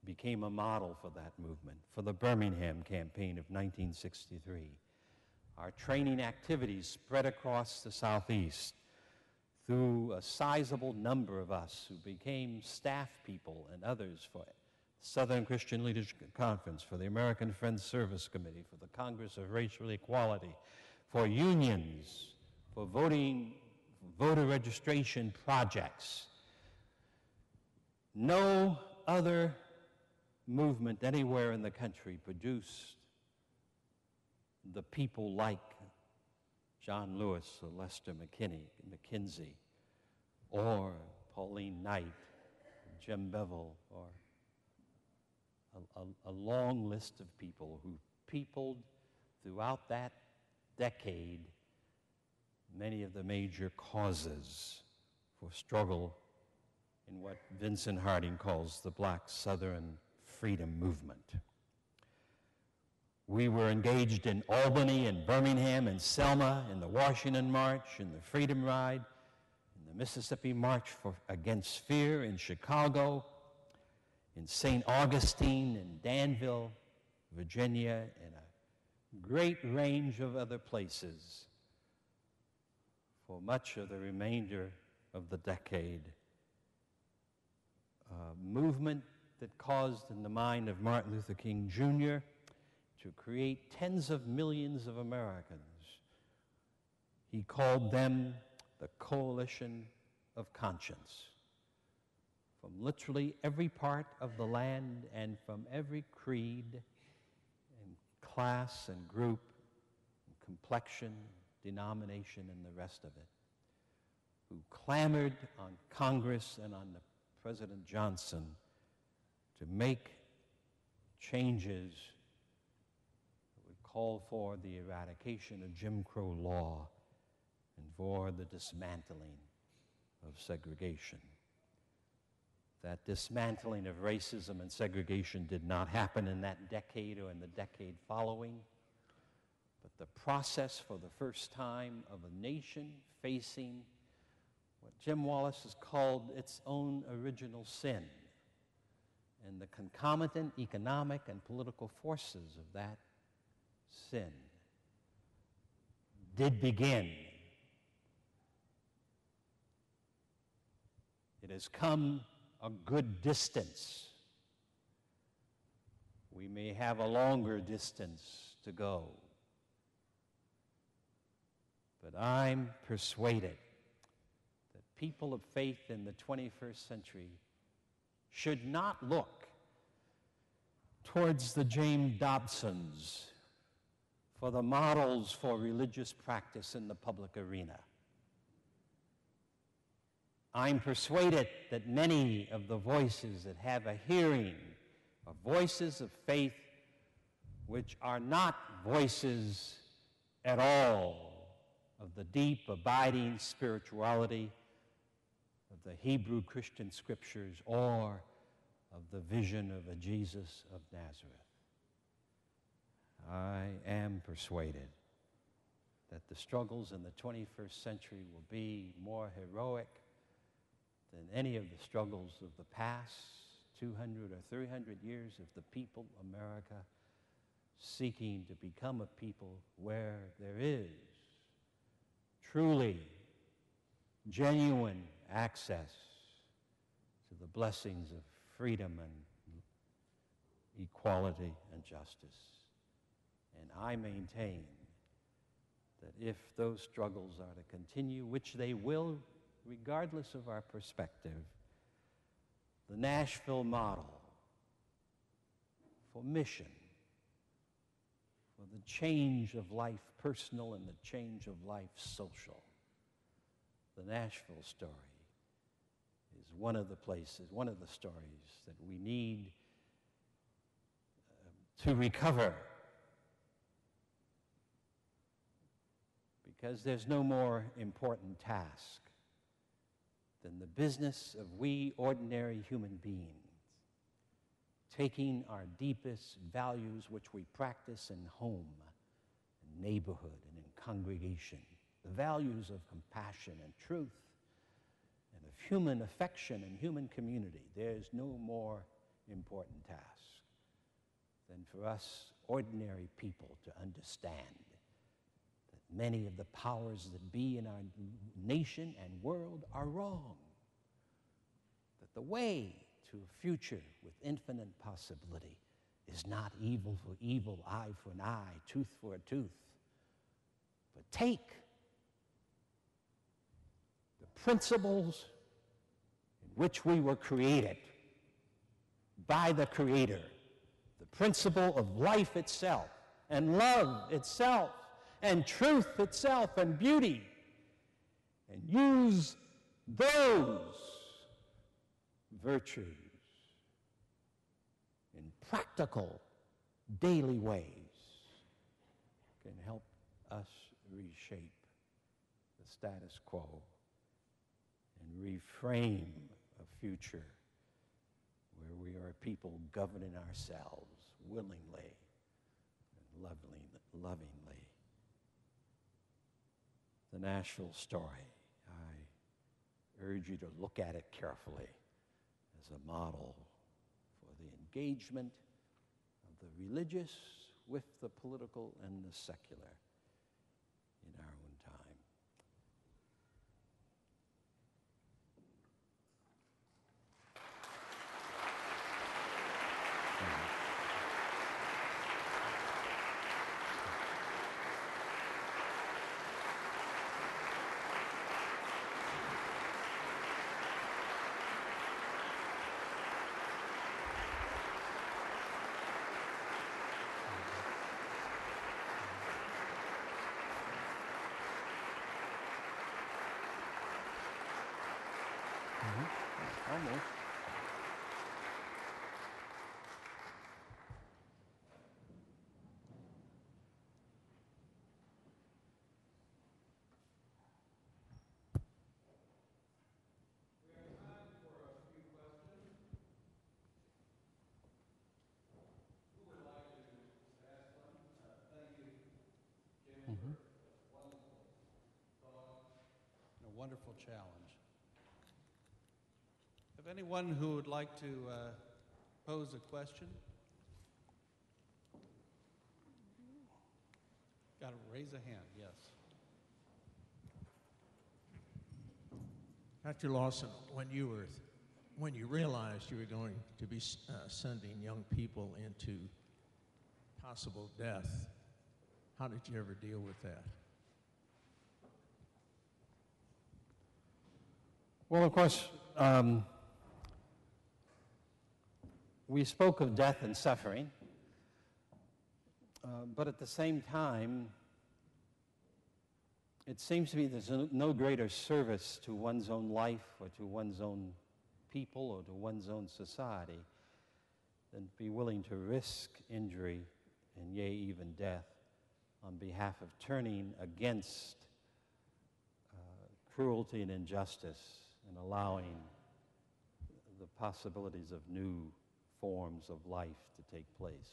became a model for that movement, for the Birmingham campaign of nineteen sixty-three. Our training activities spread across the Southeast through a sizable number of us who became staff people and others for Southern Christian Leadership Conference, for the American Friends Service Committee, for the Congress of Racial Equality, for unions, for voting, voter registration projects. No other movement anywhere in the country produced the people like John Lewis or Lester McKinney, McKinsey or Pauline Knight, Jim Bevel, or a, a, a long list of people who peopled throughout that decade many of the major causes for struggle in what Vincent Harding calls the Black Southern Freedom Movement. We were engaged in Albany and Birmingham and Selma, in the Washington March, in the Freedom Ride, in the Mississippi March for, Against Fear, in Chicago, in Saint Augustine, in Danville, Virginia, and a great range of other places for much of the remainder of the decade. A movement that caused in the mind of Martin Luther King Junior to create tens of millions of Americans. He called them the Coalition of Conscience. From literally every part of the land and from every creed and class and group, and complexion, denomination, and the rest of it, who clamored on Congress and on the President Johnson to make changes that would call for the eradication of Jim Crow law and for the dismantling of segregation. That dismantling of racism and segregation did not happen in that decade or in the decade following, but the process for the first time of a nation facing what Jim Wallis has called its own original sin, and the concomitant economic and political forces of that sin did begin. It has come a good distance. We may have a longer distance to go, but I'm persuaded people of faith in the twenty-first century should not look towards the James Dobsons for the models for religious practice in the public arena. I'm persuaded that many of the voices that have a hearing are voices of faith which are not voices at all of the deep, abiding spirituality of the Hebrew Christian scriptures or of the vision of a Jesus of Nazareth. I am persuaded that the struggles in the twenty-first century will be more heroic than any of the struggles of the past two hundred or three hundred years of the people of America seeking to become a people where there is truly genuine access to the blessings of freedom and equality and justice. And I maintain that if those struggles are to continue, which they will, regardless of our perspective, the Nashville model for mission, for the change of life personal and the change of life social, the Nashville story is one of the places, one of the stories that we need uh, to recover, because there's no more important task than the business of we ordinary human beings taking our deepest values, which we practice in home, in neighborhood, and in congregation, the values of compassion and truth and of human affection and human community. There's no more important task than for us ordinary people to understand that many of the powers that be in our nation and world are wrong, that the way to a future with infinite possibility is not evil for evil, eye for an eye, tooth for a tooth, but take principles in which we were created by the Creator, the principle of life itself, and love itself, and truth itself, and beauty, and use those virtues in practical, daily ways can help us reshape the status quo and reframe a future where we are a people governing ourselves willingly and lovingly. lovingly. The Nashville story, I urge you to look at it carefully as a model for the engagement of the religious with the political and the secular in our own time. Wonderful challenge. If anyone who would like to uh, pose a question, got to raise a hand. Yes. Doctor Lawson, when you were, when you realized you were going to be uh, sending young people into possible death, how did you ever deal with that? Well, of course, um, we spoke of death and suffering, uh, but at the same time, it seems to me there's no greater service to one's own life or to one's own people or to one's own society than to be willing to risk injury and, yea, even death on behalf of turning against uh, cruelty and injustice, and allowing the possibilities of new forms of life to take place.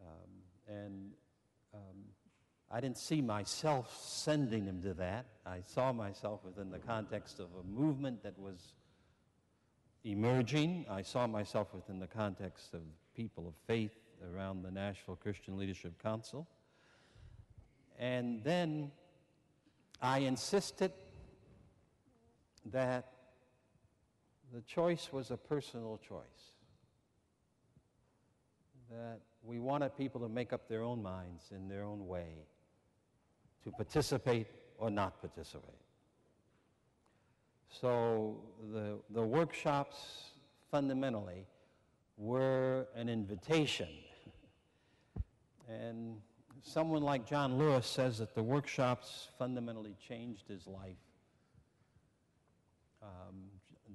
Um, and um, I didn't see myself sending him to that. I saw myself within the context of a movement that was emerging. I saw myself within the context of people of faith around the Nashville Christian Leadership Council. And then I insisted that the choice was a personal choice, that we wanted people to make up their own minds in their own way to participate or not participate. So the, the workshops fundamentally were an invitation. And someone like John Lewis says that the workshops fundamentally changed his life. Um,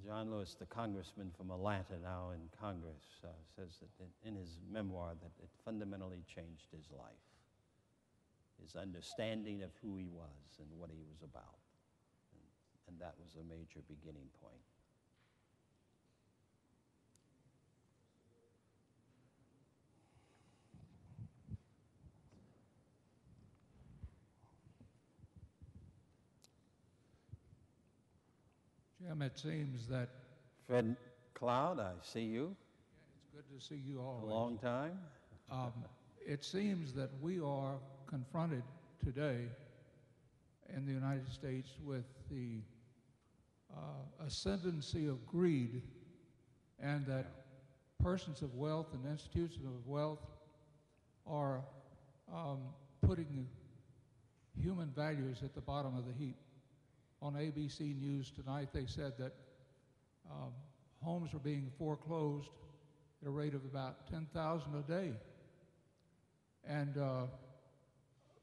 John Lewis, the congressman from Atlanta now in Congress, uh, says that in, in his memoir that it fundamentally changed his life, his understanding of who he was and what he was about. And, and that was a major beginning point. Jim, it seems that... Fred Cloud, I see you. Yeah, it's good to see you always. A long time. Um, it seems that we are confronted today in the United States with the uh, ascendancy of greed, and that persons of wealth and institutions of wealth are um, putting human values at the bottom of the heap. On A B C News tonight, they said that um, homes were being foreclosed at a rate of about ten thousand a day. And uh,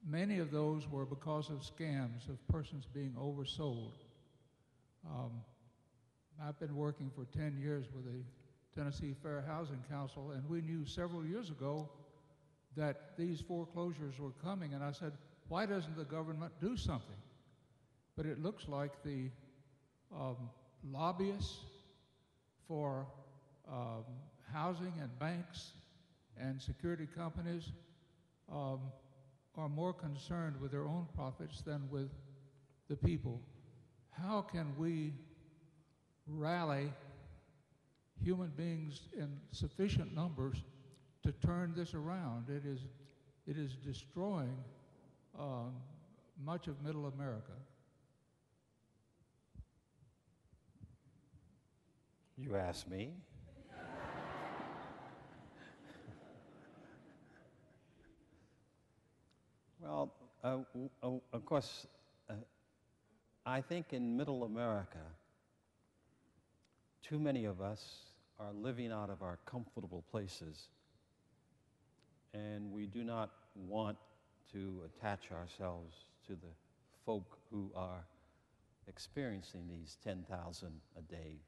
many of those were because of scams of persons being oversold. Um, I've been working for ten years with the Tennessee Fair Housing Council, and we knew several years ago that these foreclosures were coming, and I said, why doesn't the government do something? But it looks like the um, lobbyists for um, housing and banks and security companies um, are more concerned with their own profits than with the people. How can we rally human beings in sufficient numbers to turn this around? It is, it is destroying um, much of middle America. You asked me. Well, uh, uh, of course, uh, I think in middle America, too many of us are living out of our comfortable places, and we do not want to attach ourselves to the folk who are experiencing these ten thousand a day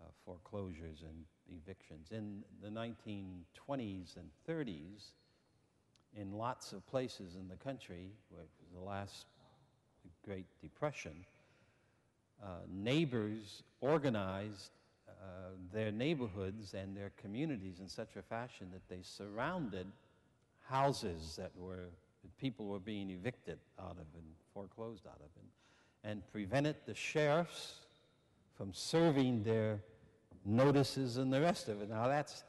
uh, foreclosures and evictions. In the nineteen twenties and thirties, in lots of places in the country, where it was the last Great Depression, uh, neighbors organized uh, their neighborhoods and their communities in such a fashion that they surrounded houses that were that people were being evicted out of and foreclosed out of, and, and prevented the sheriffs from serving their notices and the rest of it. Now that's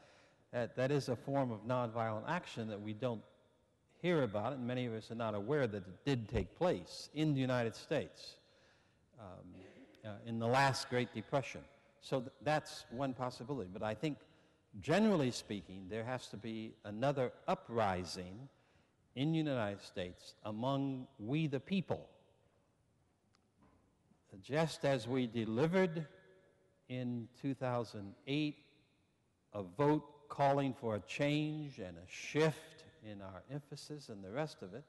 that, that is a form of nonviolent action that we don't hear about, and many of us are not aware that it did take place in the United States um, uh, in the last Great Depression. So th that's one possibility. But I think, generally speaking, there has to be another uprising in the United States among we the people. Just as we delivered in two thousand eight a vote calling for a change and a shift in our emphasis and the rest of it,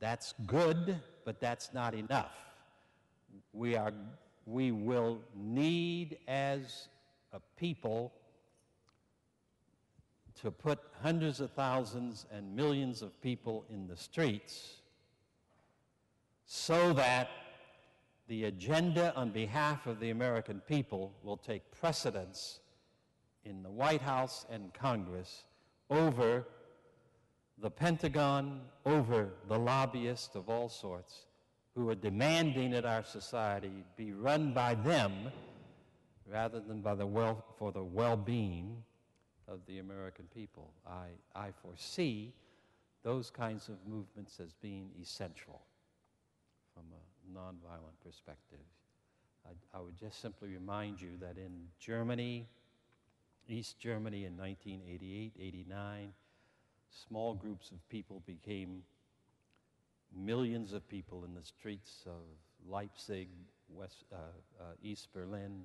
that's good, but that's not enough. We are, we will need as a people to put hundreds of thousands and millions of people in the streets so that the agenda on behalf of the American people will take precedence in the White House and Congress over the Pentagon, over the lobbyists of all sorts who are demanding that our society be run by them rather than by the well, for the well-being of the American people. I, I foresee those kinds of movements as being essential from a nonviolent perspective. I, I would just simply remind you that in Germany, East Germany in nineteen eighty-eight, eighty-nine, small groups of people became millions of people in the streets of Leipzig, West, uh, uh, East Berlin,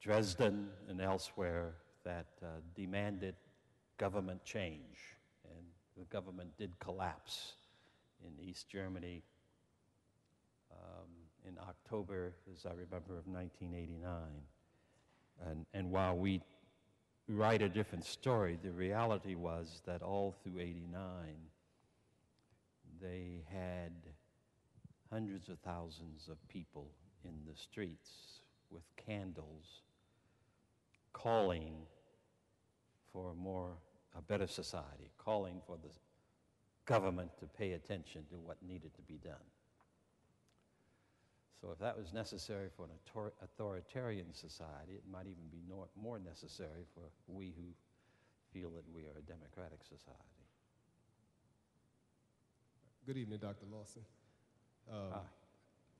Dresden, and elsewhere that uh, demanded government change. And the government did collapse in East Germany um, in October, as I remember, of nineteen eighty-nine. And, and while we write a different story, the reality was that all through eighty-nine, they had hundreds of thousands of people in the streets with candles calling for a more, a better society, calling for the government to pay attention to what needed to be done. So if that was necessary for an authoritarian society, it might even be more necessary for we who feel that we are a democratic society. Good evening, Doctor Lawson. Um, Hi.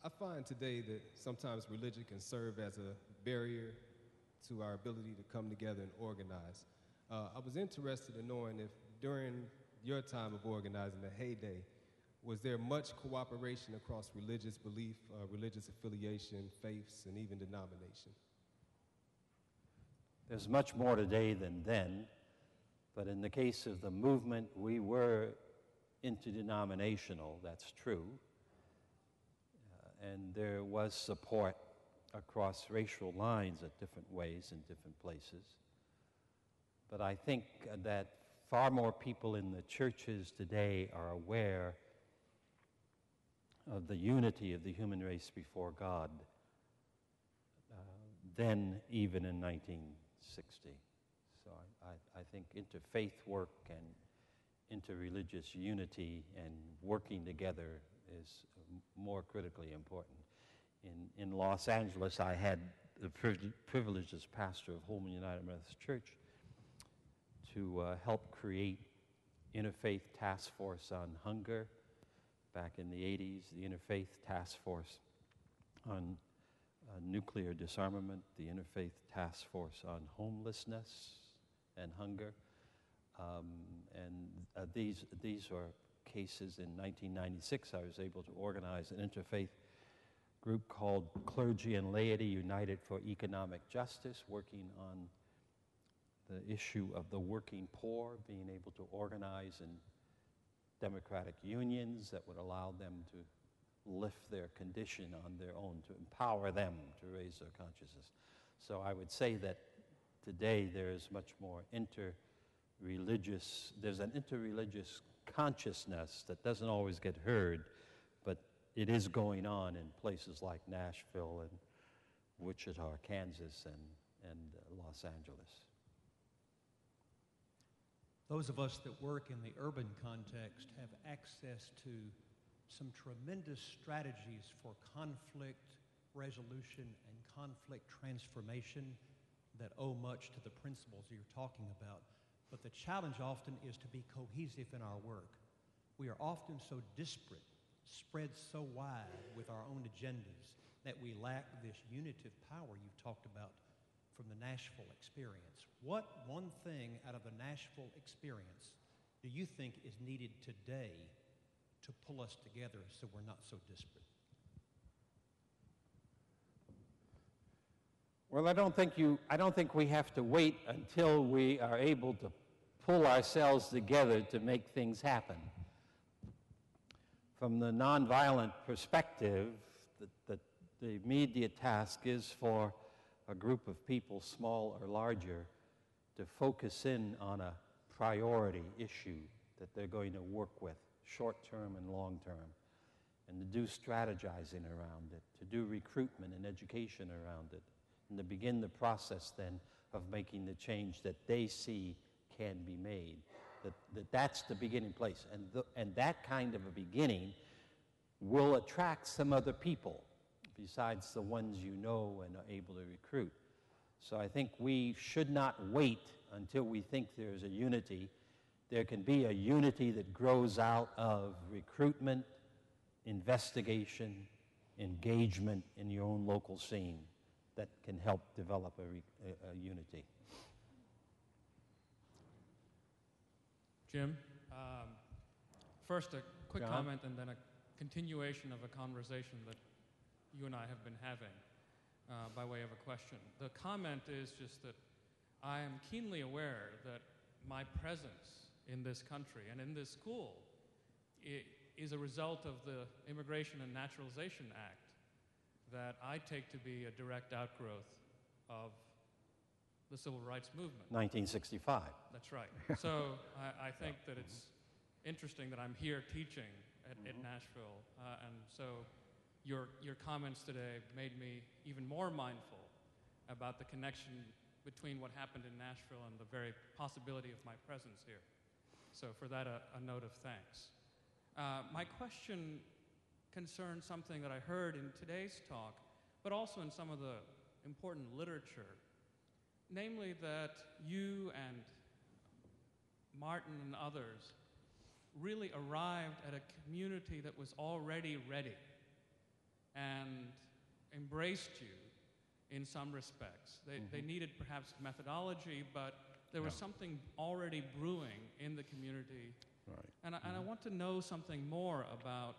I find today that sometimes religion can serve as a barrier to our ability to come together and organize. Uh, I was interested in knowing if during your time of organizing, the heyday, was there much cooperation across religious belief, uh, religious affiliation, faiths, and even denomination? There's much more today than then, but in the case of the movement, we were interdenominational, that's true, uh, and there was support across racial lines at different ways in different places. But I think that far more people in the churches today are aware of the unity of the human race before God uh, than even in nineteen sixty. So I, I, I think interfaith work and interreligious unity and working together is more critically important. In, in Los Angeles, I had the priv privilege as pastor of Holman United Methodist Church to uh, help create Interfaith Task Force on Hunger back in the eighties, the Interfaith Task Force on uh, Nuclear Disarmament, the Interfaith Task Force on Homelessness and Hunger. Um, and uh, these, these are cases in nineteen ninety-six. I was able to organize an interfaith group called Clergy and Laity United for Economic Justice, working on the issue of the working poor, being able to organize in democratic unions that would allow them to lift their condition on their own, to empower them to raise their consciousness. So I would say that today there is much more interreligious, there's an interreligious consciousness that doesn't always get heard, but it is going on in places like Nashville and Wichita, Kansas, and, and Los Angeles. Those of us that work in the urban context have access to some tremendous strategies for conflict resolution and conflict transformation that owe much to the principles you're talking about. But the challenge often is to be cohesive in our work. We are often so disparate, spread so wide with our own agendas, that we lack this unitive power you've talked about from the Nashville experience. What one thing out of the Nashville experience do you think is needed today to pull us together so we're not so disparate? Well, I don't think you, I don't think we have to wait until we are able to pull ourselves together to make things happen. From the nonviolent perspective, the, the, the immediate task is for a group of people, small or larger, to focus in on a priority issue that they're going to work with, short-term and long-term, and to do strategizing around it, to do recruitment and education around it, and to begin the process then of making the change that they see can be made. That, that that's the beginning place. And, the, and that kind of a beginning will attract some other people besides the ones you know and are able to recruit. So I think we should not wait until we think there's a unity. There can be a unity that grows out of recruitment, investigation, engagement in your own local scene that can help develop a, a, a unity. Jim, um, first a quick John? comment and then a continuation of a conversation that you and I have been having uh, by way of a question. The comment is just that I am keenly aware that my presence in this country and in this school is a result of the Immigration and Naturalization Act that I take to be a direct outgrowth of the civil rights movement. nineteen sixty-five. That's right. So I, I think that it's interesting that I'm here teaching at, mm-hmm. at Nashville, uh, and so Your, your comments today made me even more mindful about the connection between what happened in Nashville and the very possibility of my presence here. So for that, a, a note of thanks. Uh, my question concerns something that I heard in today's talk, but also in some of the important literature, namely that you and Martin and others really arrived at a community that was already ready and embraced you in some respects. They, mm-hmm. they needed perhaps methodology, but there was yeah. something already brewing in the community. Right. And, I, mm-hmm. and I want to know something more about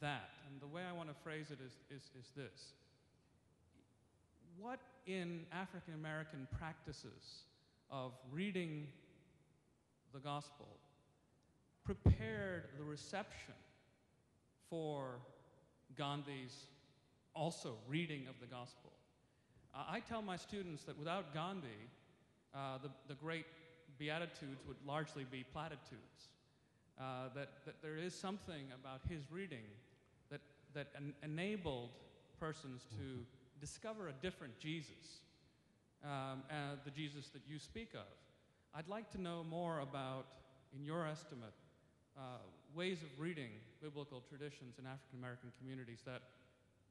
that. And the way I want to phrase it is, is, is this. What in African American practices of reading the gospel prepared the reception for Gandhi's also reading of the gospel Uh, I tell my students that without Gandhi, uh, the, the great Beatitudes would largely be platitudes. Uh, that, that there is something about his reading that, that en enabled persons to discover a different Jesus, um, and the Jesus that you speak of. I'd like to know more about, in your estimate, uh, ways of reading biblical traditions in African American communities that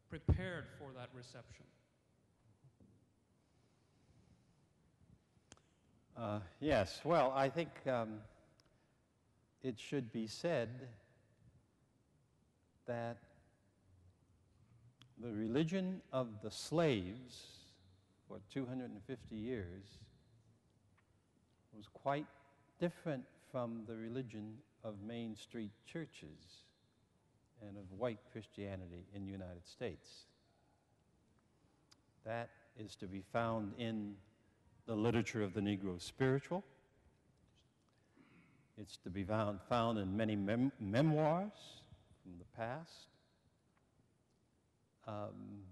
prepared for that reception. Uh, yes, well, I think um, it should be said that the religion of the slaves for two hundred fifty years was quite different from the religion of Main Street churches and of white Christianity in the United States. That is to be found in the literature of the Negro spiritual. It's to be found, found in many mem memoirs from the past. Um,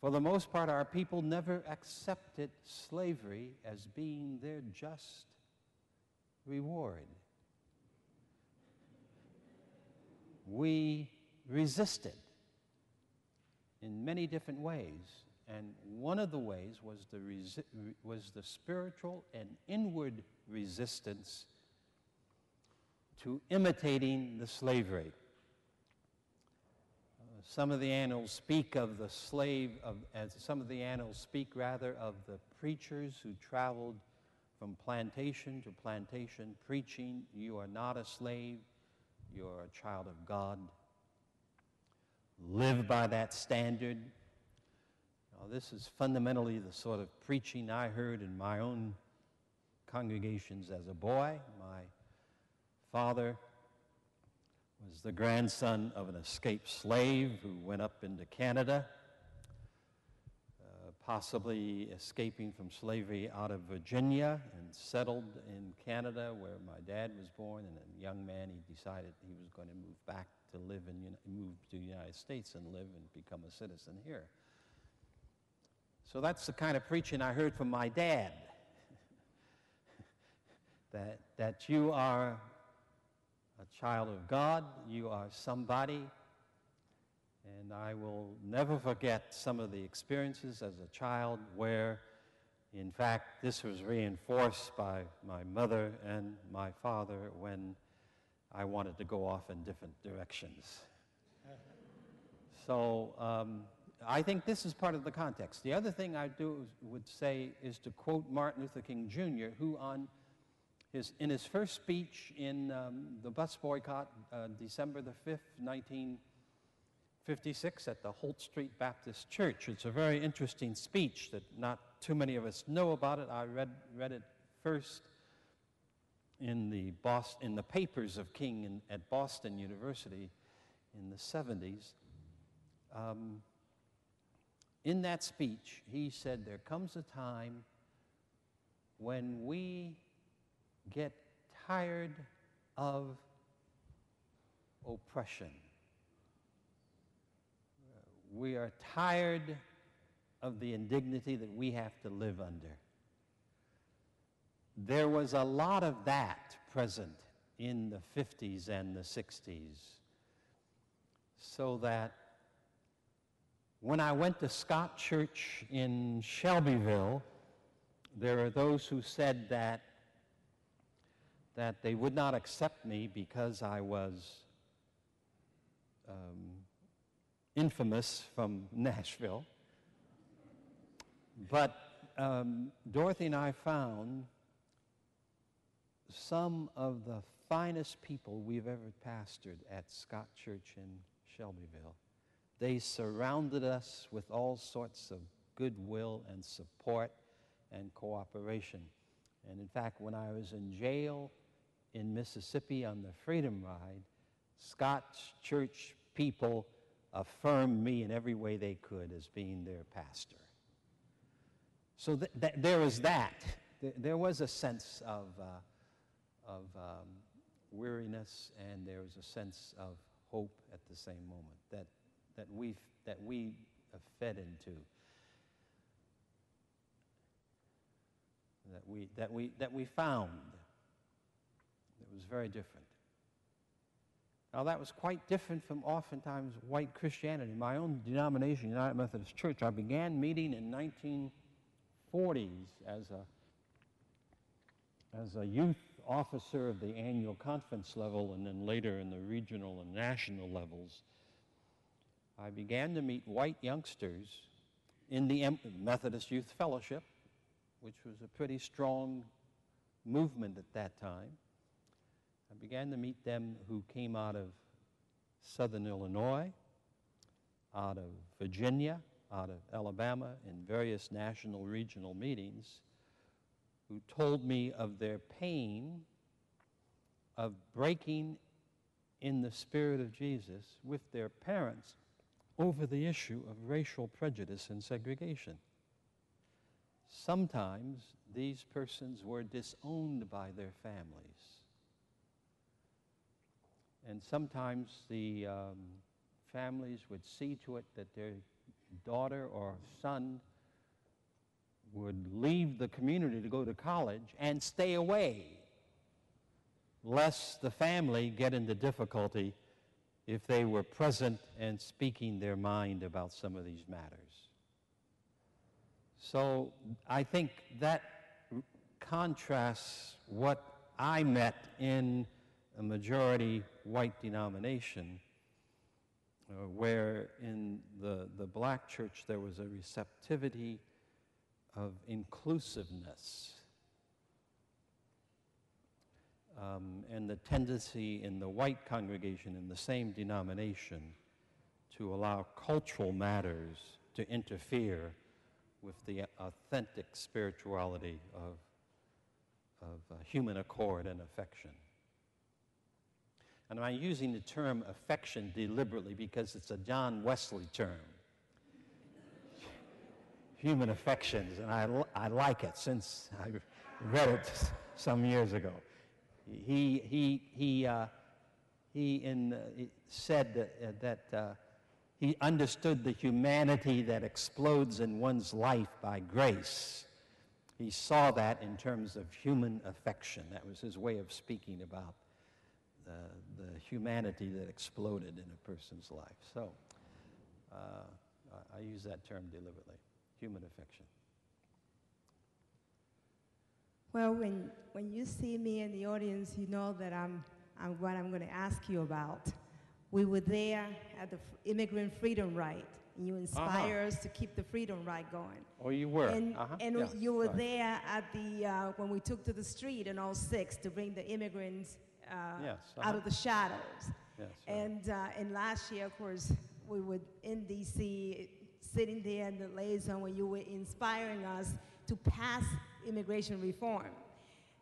for the most part, our people never accepted slavery as being their just reward. We resisted in many different ways, and one of the ways was the, resi was the spiritual and inward resistance to imitating the slave rate. Uh, some of the annals speak of the slave, of, as some of the annals speak rather of the preachers who traveled from plantation to plantation preaching, "You are not a slave, you are a child of God. Live by that standard." Now, this is fundamentally the sort of preaching I heard in my own congregations as a boy. My father was the grandson of an escaped slave who went up into Canada, uh, possibly escaping from slavery out of Virginia, and settled in Canada where my dad was born. And a young man, he decided he was going to move back to live and move to the United States and live and become a citizen here. So that's the kind of preaching I heard from my dad, that, that you are a child of God, you are somebody. And I will never forget some of the experiences as a child where, in fact, this was reinforced by my mother and my father when I wanted to go off in different directions. So um, I think this is part of the context. The other thing I do would say is to quote Martin Luther King Junior, who on His, in his first speech in um, the bus boycott, uh, December the fifth, nineteen fifty-six, at the Holt Street Baptist Church. It's a very interesting speech that not too many of us know about it. I read, read it first in the, Boston, in the papers of King in, at Boston University in the seventies. Um, in that speech, he said, "There comes a time when we get tired of oppression. We are tired of the indignity that we have to live under." There was a lot of that present in the fifties and the sixties, so that when I went to Scott Church in Shelbyville, there are those who said that that they would not accept me because I was um, infamous from Nashville. But um, Dorothy and I found some of the finest people we've ever pastored at Scott Church in Shelbyville. They surrounded us with all sorts of goodwill and support and cooperation. And in fact, when I was in jail in Mississippi on the Freedom Ride, Scots Church people affirmed me in every way they could as being their pastor. So th th there was that. There was a sense of, uh, of um, weariness, and there was a sense of hope at the same moment, that, we that we have fed into, that we that we that we found. It was very different. Now that was quite different from oftentimes white Christianity. My own denomination, United Methodist Church, I began meeting in nineteen forties as a as a youth officer of the annual conference level, and then later in the regional and national levels. I began to meet white youngsters in the Methodist Youth Fellowship, which was a pretty strong movement at that time. I began to meet them who came out of Southern Illinois, out of Virginia, out of Alabama, in various national regional meetings, who told me of their pain of breaking in the spirit of Jesus with their parents over the issue of racial prejudice and segregation. Sometimes these persons were disowned by their families. And sometimes the um, families would see to it that their daughter or son would leave the community to go to college and stay away, lest the family get into difficulty if they were present and speaking their mind about some of these matters. So I think that contrasts what I met in a majority white denomination, uh, where in the, the black church there was a receptivity of inclusiveness, um, and the tendency in the white congregation in the same denomination to allow cultural matters to interfere with the authentic spirituality of, of uh, human accord and affection. And I'm using the term affection deliberately because it's a John Wesley term. Human affections, and I, I like it since I read it some years ago. He, he, he, uh, he in, uh, said that, uh, that uh, he understood the humanity that explodes in one's life by grace. He saw that in terms of human affection. That was his way of speaking about the, the humanity that exploded in a person's life. So uh, I use that term deliberately. Human affection. Well, when when you see me in the audience, you know that I'm, I'm what I'm going to ask you about. We were there at the Immigrant Freedom Ride, and you inspire uh-huh. us to keep the Freedom Ride going. Oh, you were. And, uh-huh. and yeah. you were Sorry. there at the uh, when we took to the street in oh six to bring the immigrants uh, yes, uh-huh. out of the shadows. Yes, right. And uh, and last year, of course, we were in D C sitting there in the liaison when you were inspiring us to pass immigration reform.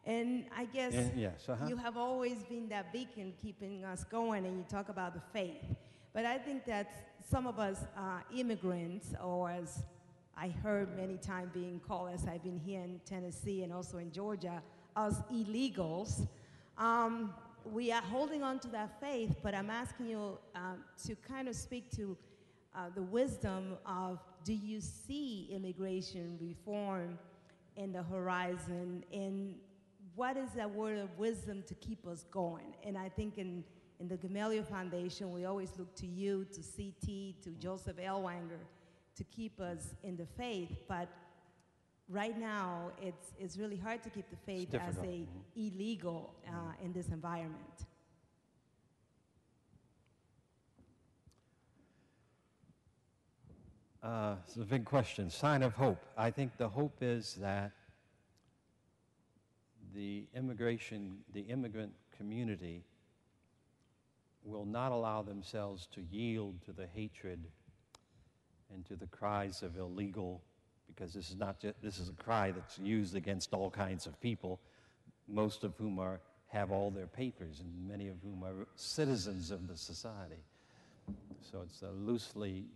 And I guess yeah, yes, uh-huh. you have always been that beacon keeping us going, and you talk about the faith. But I think that some of us uh, immigrants, or as I heard many times being called, as I've been here in Tennessee and also in Georgia, us illegals, um, we are holding on to that faith, but I'm asking you uh, to kind of speak to Uh, the wisdom of, do you see immigration reform in the horizon, and what is that word of wisdom to keep us going? And I think in, in the Gamaliel Foundation, we always look to you, to C T, to Joseph Ellwanger, to keep us in the faith, but right now, it's, it's really hard to keep the faith as a mm-hmm. illegal uh, mm-hmm. in this environment. Uh, it's a big question. Sign of hope. I think the hope is that the immigration, the immigrant community will not allow themselves to yield to the hatred and to the cries of illegal, because this is not just, this is a cry that's used against all kinds of people, most of whom are, have all their papers, and many of whom are citizens of the society. So it's a loosely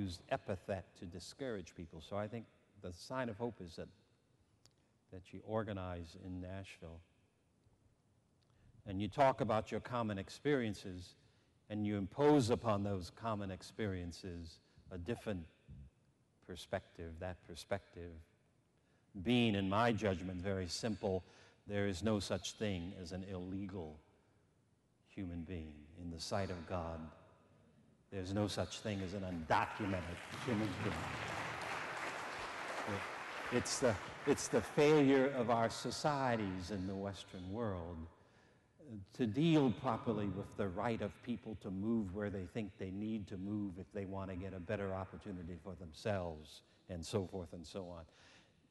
used epithet to discourage people. So I think the sign of hope is that that you organize in Nashville. And you talk about your common experiences and you impose upon those common experiences a different perspective, that perspective being, in my judgment, very simple. There is no such thing as an illegal human being in the sight of God. There's no such thing as an undocumented human being. It's the, it's the failure of our societies in the Western world to deal properly with the right of people to move where they think they need to move if they want to get a better opportunity for themselves, and so forth and so on.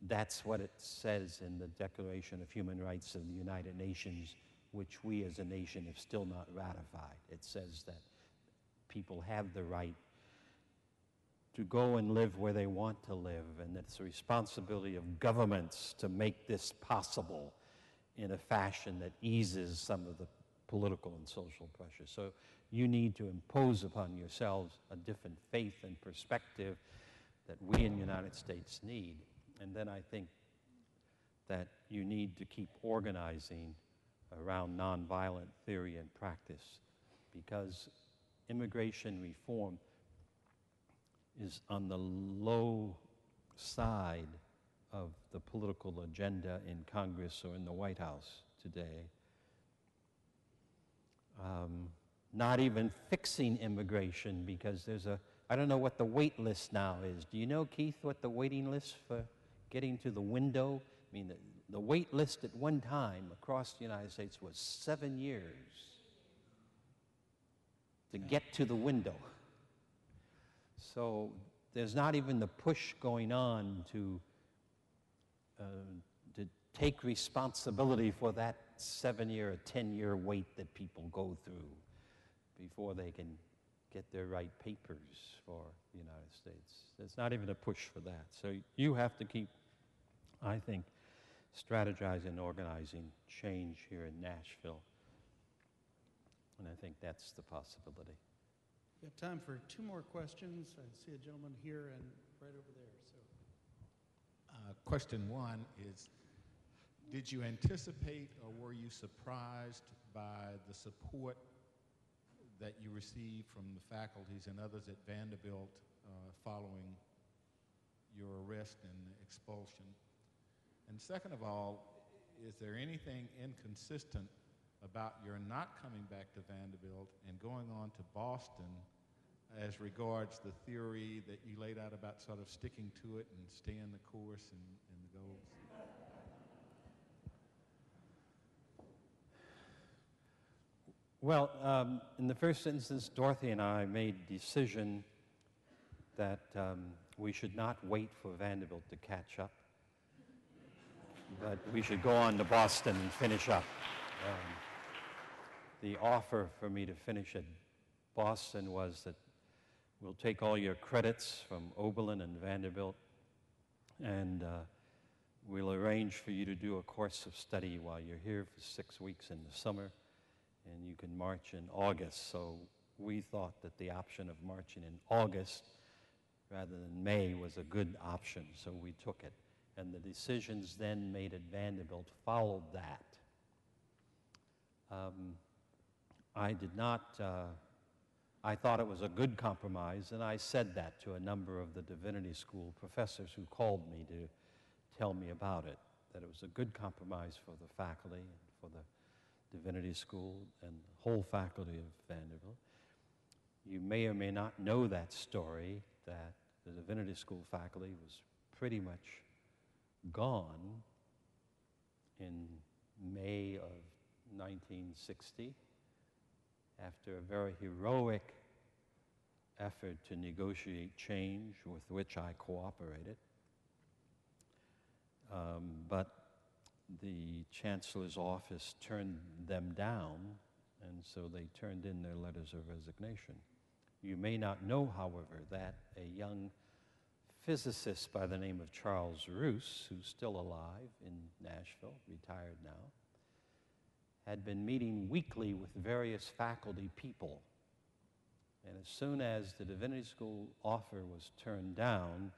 That's what it says in the Declaration of Human Rights of the United Nations, which we as a nation have still not ratified. It says that people have the right to go and live where they want to live, and it's the responsibility of governments to make this possible in a fashion that eases some of the political and social pressure. So you need to impose upon yourselves a different faith and perspective that we in the United States need. And then I think that you need to keep organizing around nonviolent theory and practice, because immigration reform is on the low side of the political agenda in Congress or in the White House today. Um, not even fixing immigration, because there's a, I don't know what the wait list now is. Do you know, Keith, what the waiting list for getting to the window? I mean, the, the wait list at one time across the United States was seven years to get to the window. So there's not even the push going on to Uh, to take responsibility for that seven-year or ten-year wait that people go through before they can get their right papers for the United States. There's not even a push for that. So you have to keep, I think, strategizing and organizing change here in Nashville. And I think that's the possibility. We have time for two more questions. I see a gentleman here and right over there. So. Uh, question one is, did you anticipate or were you surprised by the support that you received from the faculties and others at Vanderbilt uh, following your arrest and expulsion? And second of all, is there anything inconsistent about your not coming back to Vanderbilt and going on to Boston as regards the theory that you laid out about sort of sticking to it and staying the course and, and the goals? Well, um, in the first instance, Dorothy and I made a decision that um, we should not wait for Vanderbilt to catch up, but we should go on to Boston and finish up. Um, the offer for me to finish at Boston was that we'll take all your credits from Oberlin and Vanderbilt, and uh, we'll arrange for you to do a course of study while you're here for six weeks in the summer, and you can march in August. So we thought that the option of marching in August rather than May was a good option, so we took it. And the decisions then made at Vanderbilt followed that. Um, I did not... Uh, I thought it was a good compromise, and I said that to a number of the Divinity School professors who called me to tell me about it, that it was a good compromise for the faculty, and for the Divinity School, and the whole faculty of Vanderbilt. You may or may not know that story, that the Divinity School faculty was pretty much gone in May of nineteen sixty. After a very heroic effort to negotiate change with which I cooperated. Um, but the chancellor's office turned them down, and so they turned in their letters of resignation. You may not know, however, that a young physicist by the name of Charles Roos, who's still alive in Nashville, retired now, had been meeting weekly with various faculty people. And as soon as the Divinity School offer was turned down,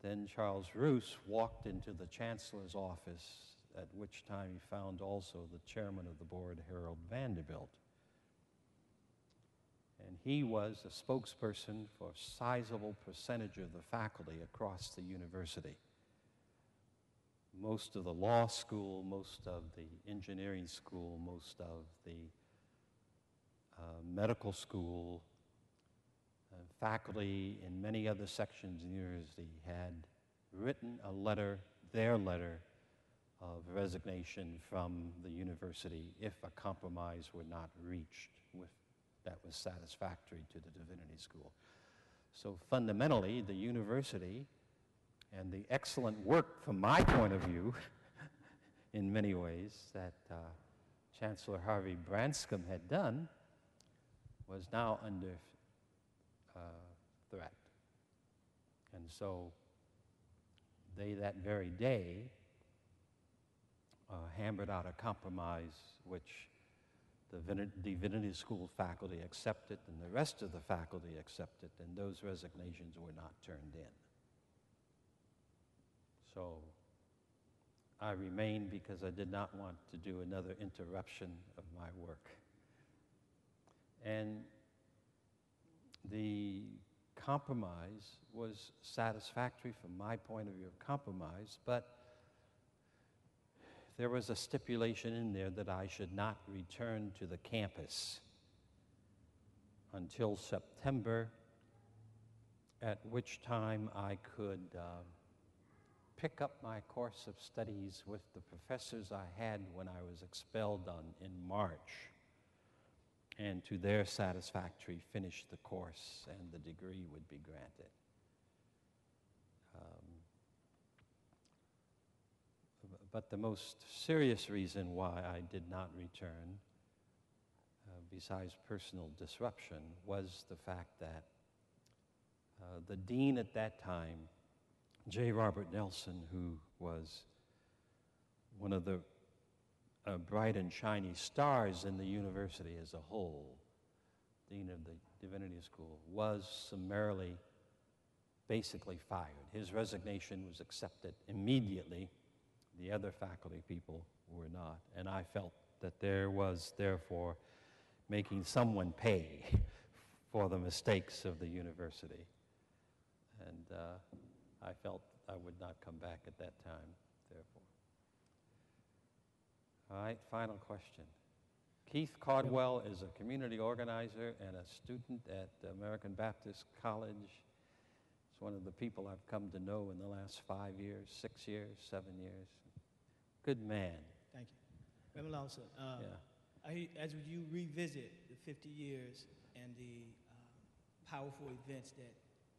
then Charles Roos walked into the chancellor's office, at which time he found also the chairman of the board, Harold Vanderbilt. and he was a spokesperson for a sizable percentage of the faculty across the university. Most of the law school, most of the engineering school, most of the uh, medical school, uh, faculty in many other sections of the university had written a letter, their letter of resignation from the university if a compromise were not reached with, that was satisfactory to the Divinity School. So fundamentally, the university and the excellent work, from my point of view, in many ways, that uh, Chancellor Harvey Branscomb had done was now under uh, threat. And so they, that very day, uh, hammered out a compromise which the Divinity School faculty accepted and the rest of the faculty accepted, and those resignations were not turned in. So I remained because I did not want to do another interruption of my work. And the compromise was satisfactory from my point of view of compromise, but there was a stipulation in there that I should not return to the campus until September, at which time I could uh, pick up my course of studies with the professors I had when I was expelled on, in March, and to their satisfactory finish the course and the degree would be granted. Um, But the most serious reason why I did not return, uh, besides personal disruption, was the fact that uh, the dean at that time, J. Robert Nelson, who was one of the uh, bright and shiny stars in the university as a whole, dean of the Divinity School, was summarily, basically fired. His resignation was accepted immediately. The other faculty people were not, and I felt that there was, therefore, making someone pay for the mistakes of the university. And uh, I felt I would not come back at that time, therefore. All right, final question. Keith Caldwell is a community organizer and a student at American Baptist College. He's one of the people I've come to know in the last five years, six years, seven years. Good man. Thank you. Reverend Lawson, um, yeah. I, as you revisit the fifty years and the uh, powerful events that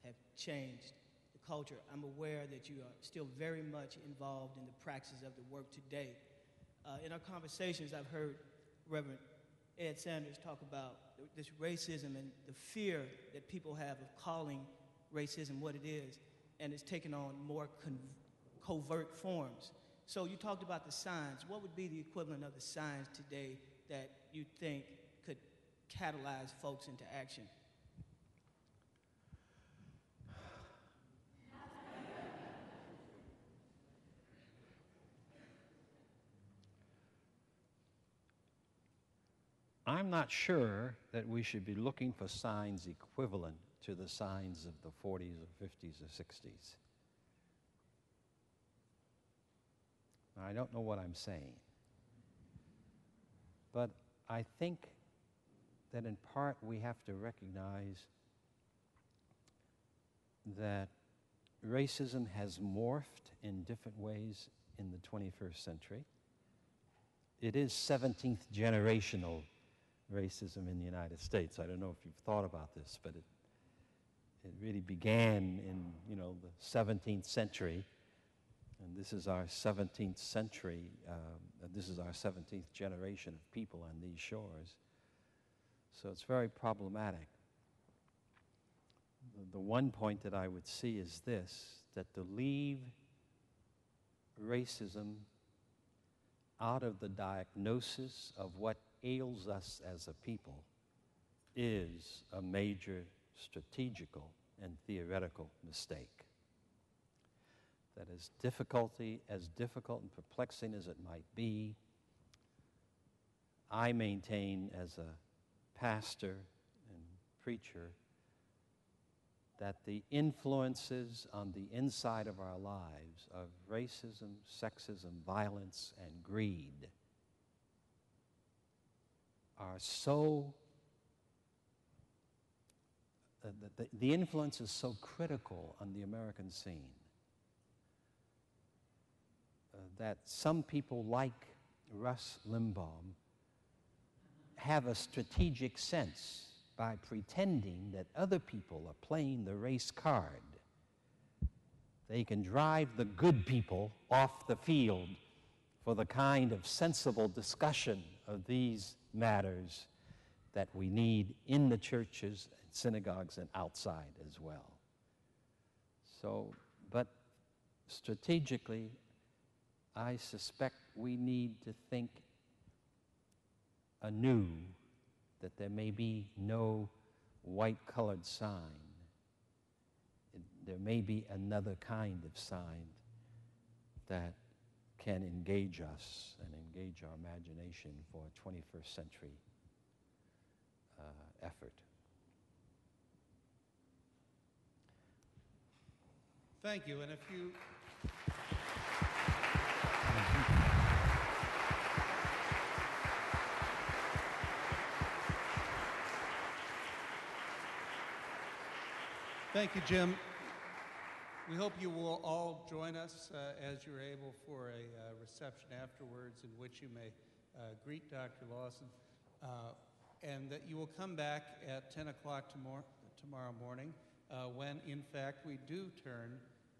have changed the culture, I'm aware that you are still very much involved in the practices of the work today. Uh, in our conversations, I've heard Reverend Ed Sanders talk about this racism and the fear that people have of calling racism what it is, and it's taken on more con covert forms. So you talked about the signs. What would be the equivalent of the signs today that you think could catalyze folks into action? I'm not sure that we should be looking for signs equivalent to the signs of the forties or fifties or sixties. I don't know what I'm saying, but I think that in part we have to recognize that racism has morphed in different ways in the twenty-first century. It is seventeenth generational racism in the United States. I don't know if you've thought about this, but it, it really began in, you know, the seventeenth century. And this is our seventeenth century, um, this is our seventeenth generation of people on these shores. So it's very problematic. The, the one point that I would see is this, that to leave racism out of the diagnosis of what ails us as a people is a major strategical and theoretical mistake. That as difficulty, as difficult and perplexing as it might be, I maintain as a pastor and creature, that the influences on the inside of our lives of racism, sexism, violence, and greed are so, uh, the, the influence is so critical on the American scene uh, that some people like Russ Limbaugh have a strategic sense by pretending that other people are playing the race card. They can drive the good people off the field for the kind of sensible discussion of these matters that we need in the churches, and synagogues, and outside as well. So, but strategically, I suspect we need to think anew that there may be no white-colored sign. There may be another kind of sign that can engage us and engage our imagination for a twenty-first century uh, effort. Thank you, and if you... Thank you, Jim. We hope you will all join us uh, as you're able for a uh, reception afterwards in which you may uh, greet Doctor Lawson, uh, and that you will come back at ten o'clock tomorrow, tomorrow morning uh, when, in fact, we do turn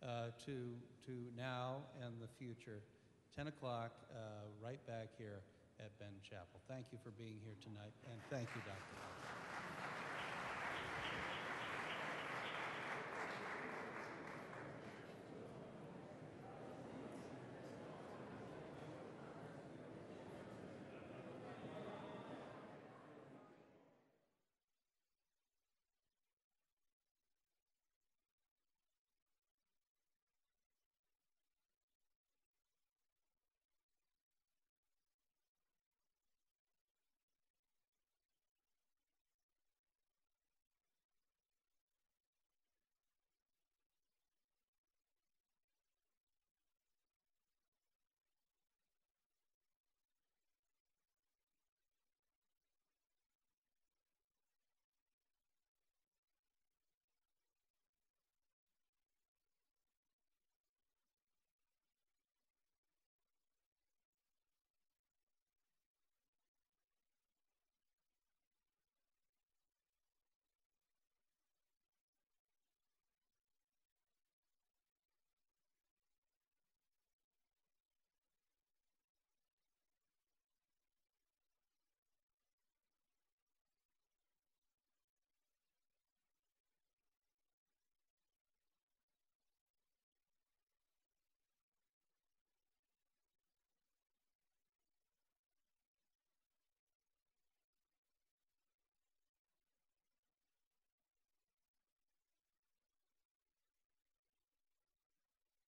uh, to, to now and the future. ten o'clock, uh, right back here at Ben Chapel. Thank you for being here tonight, and thank you, Doctor Lawson.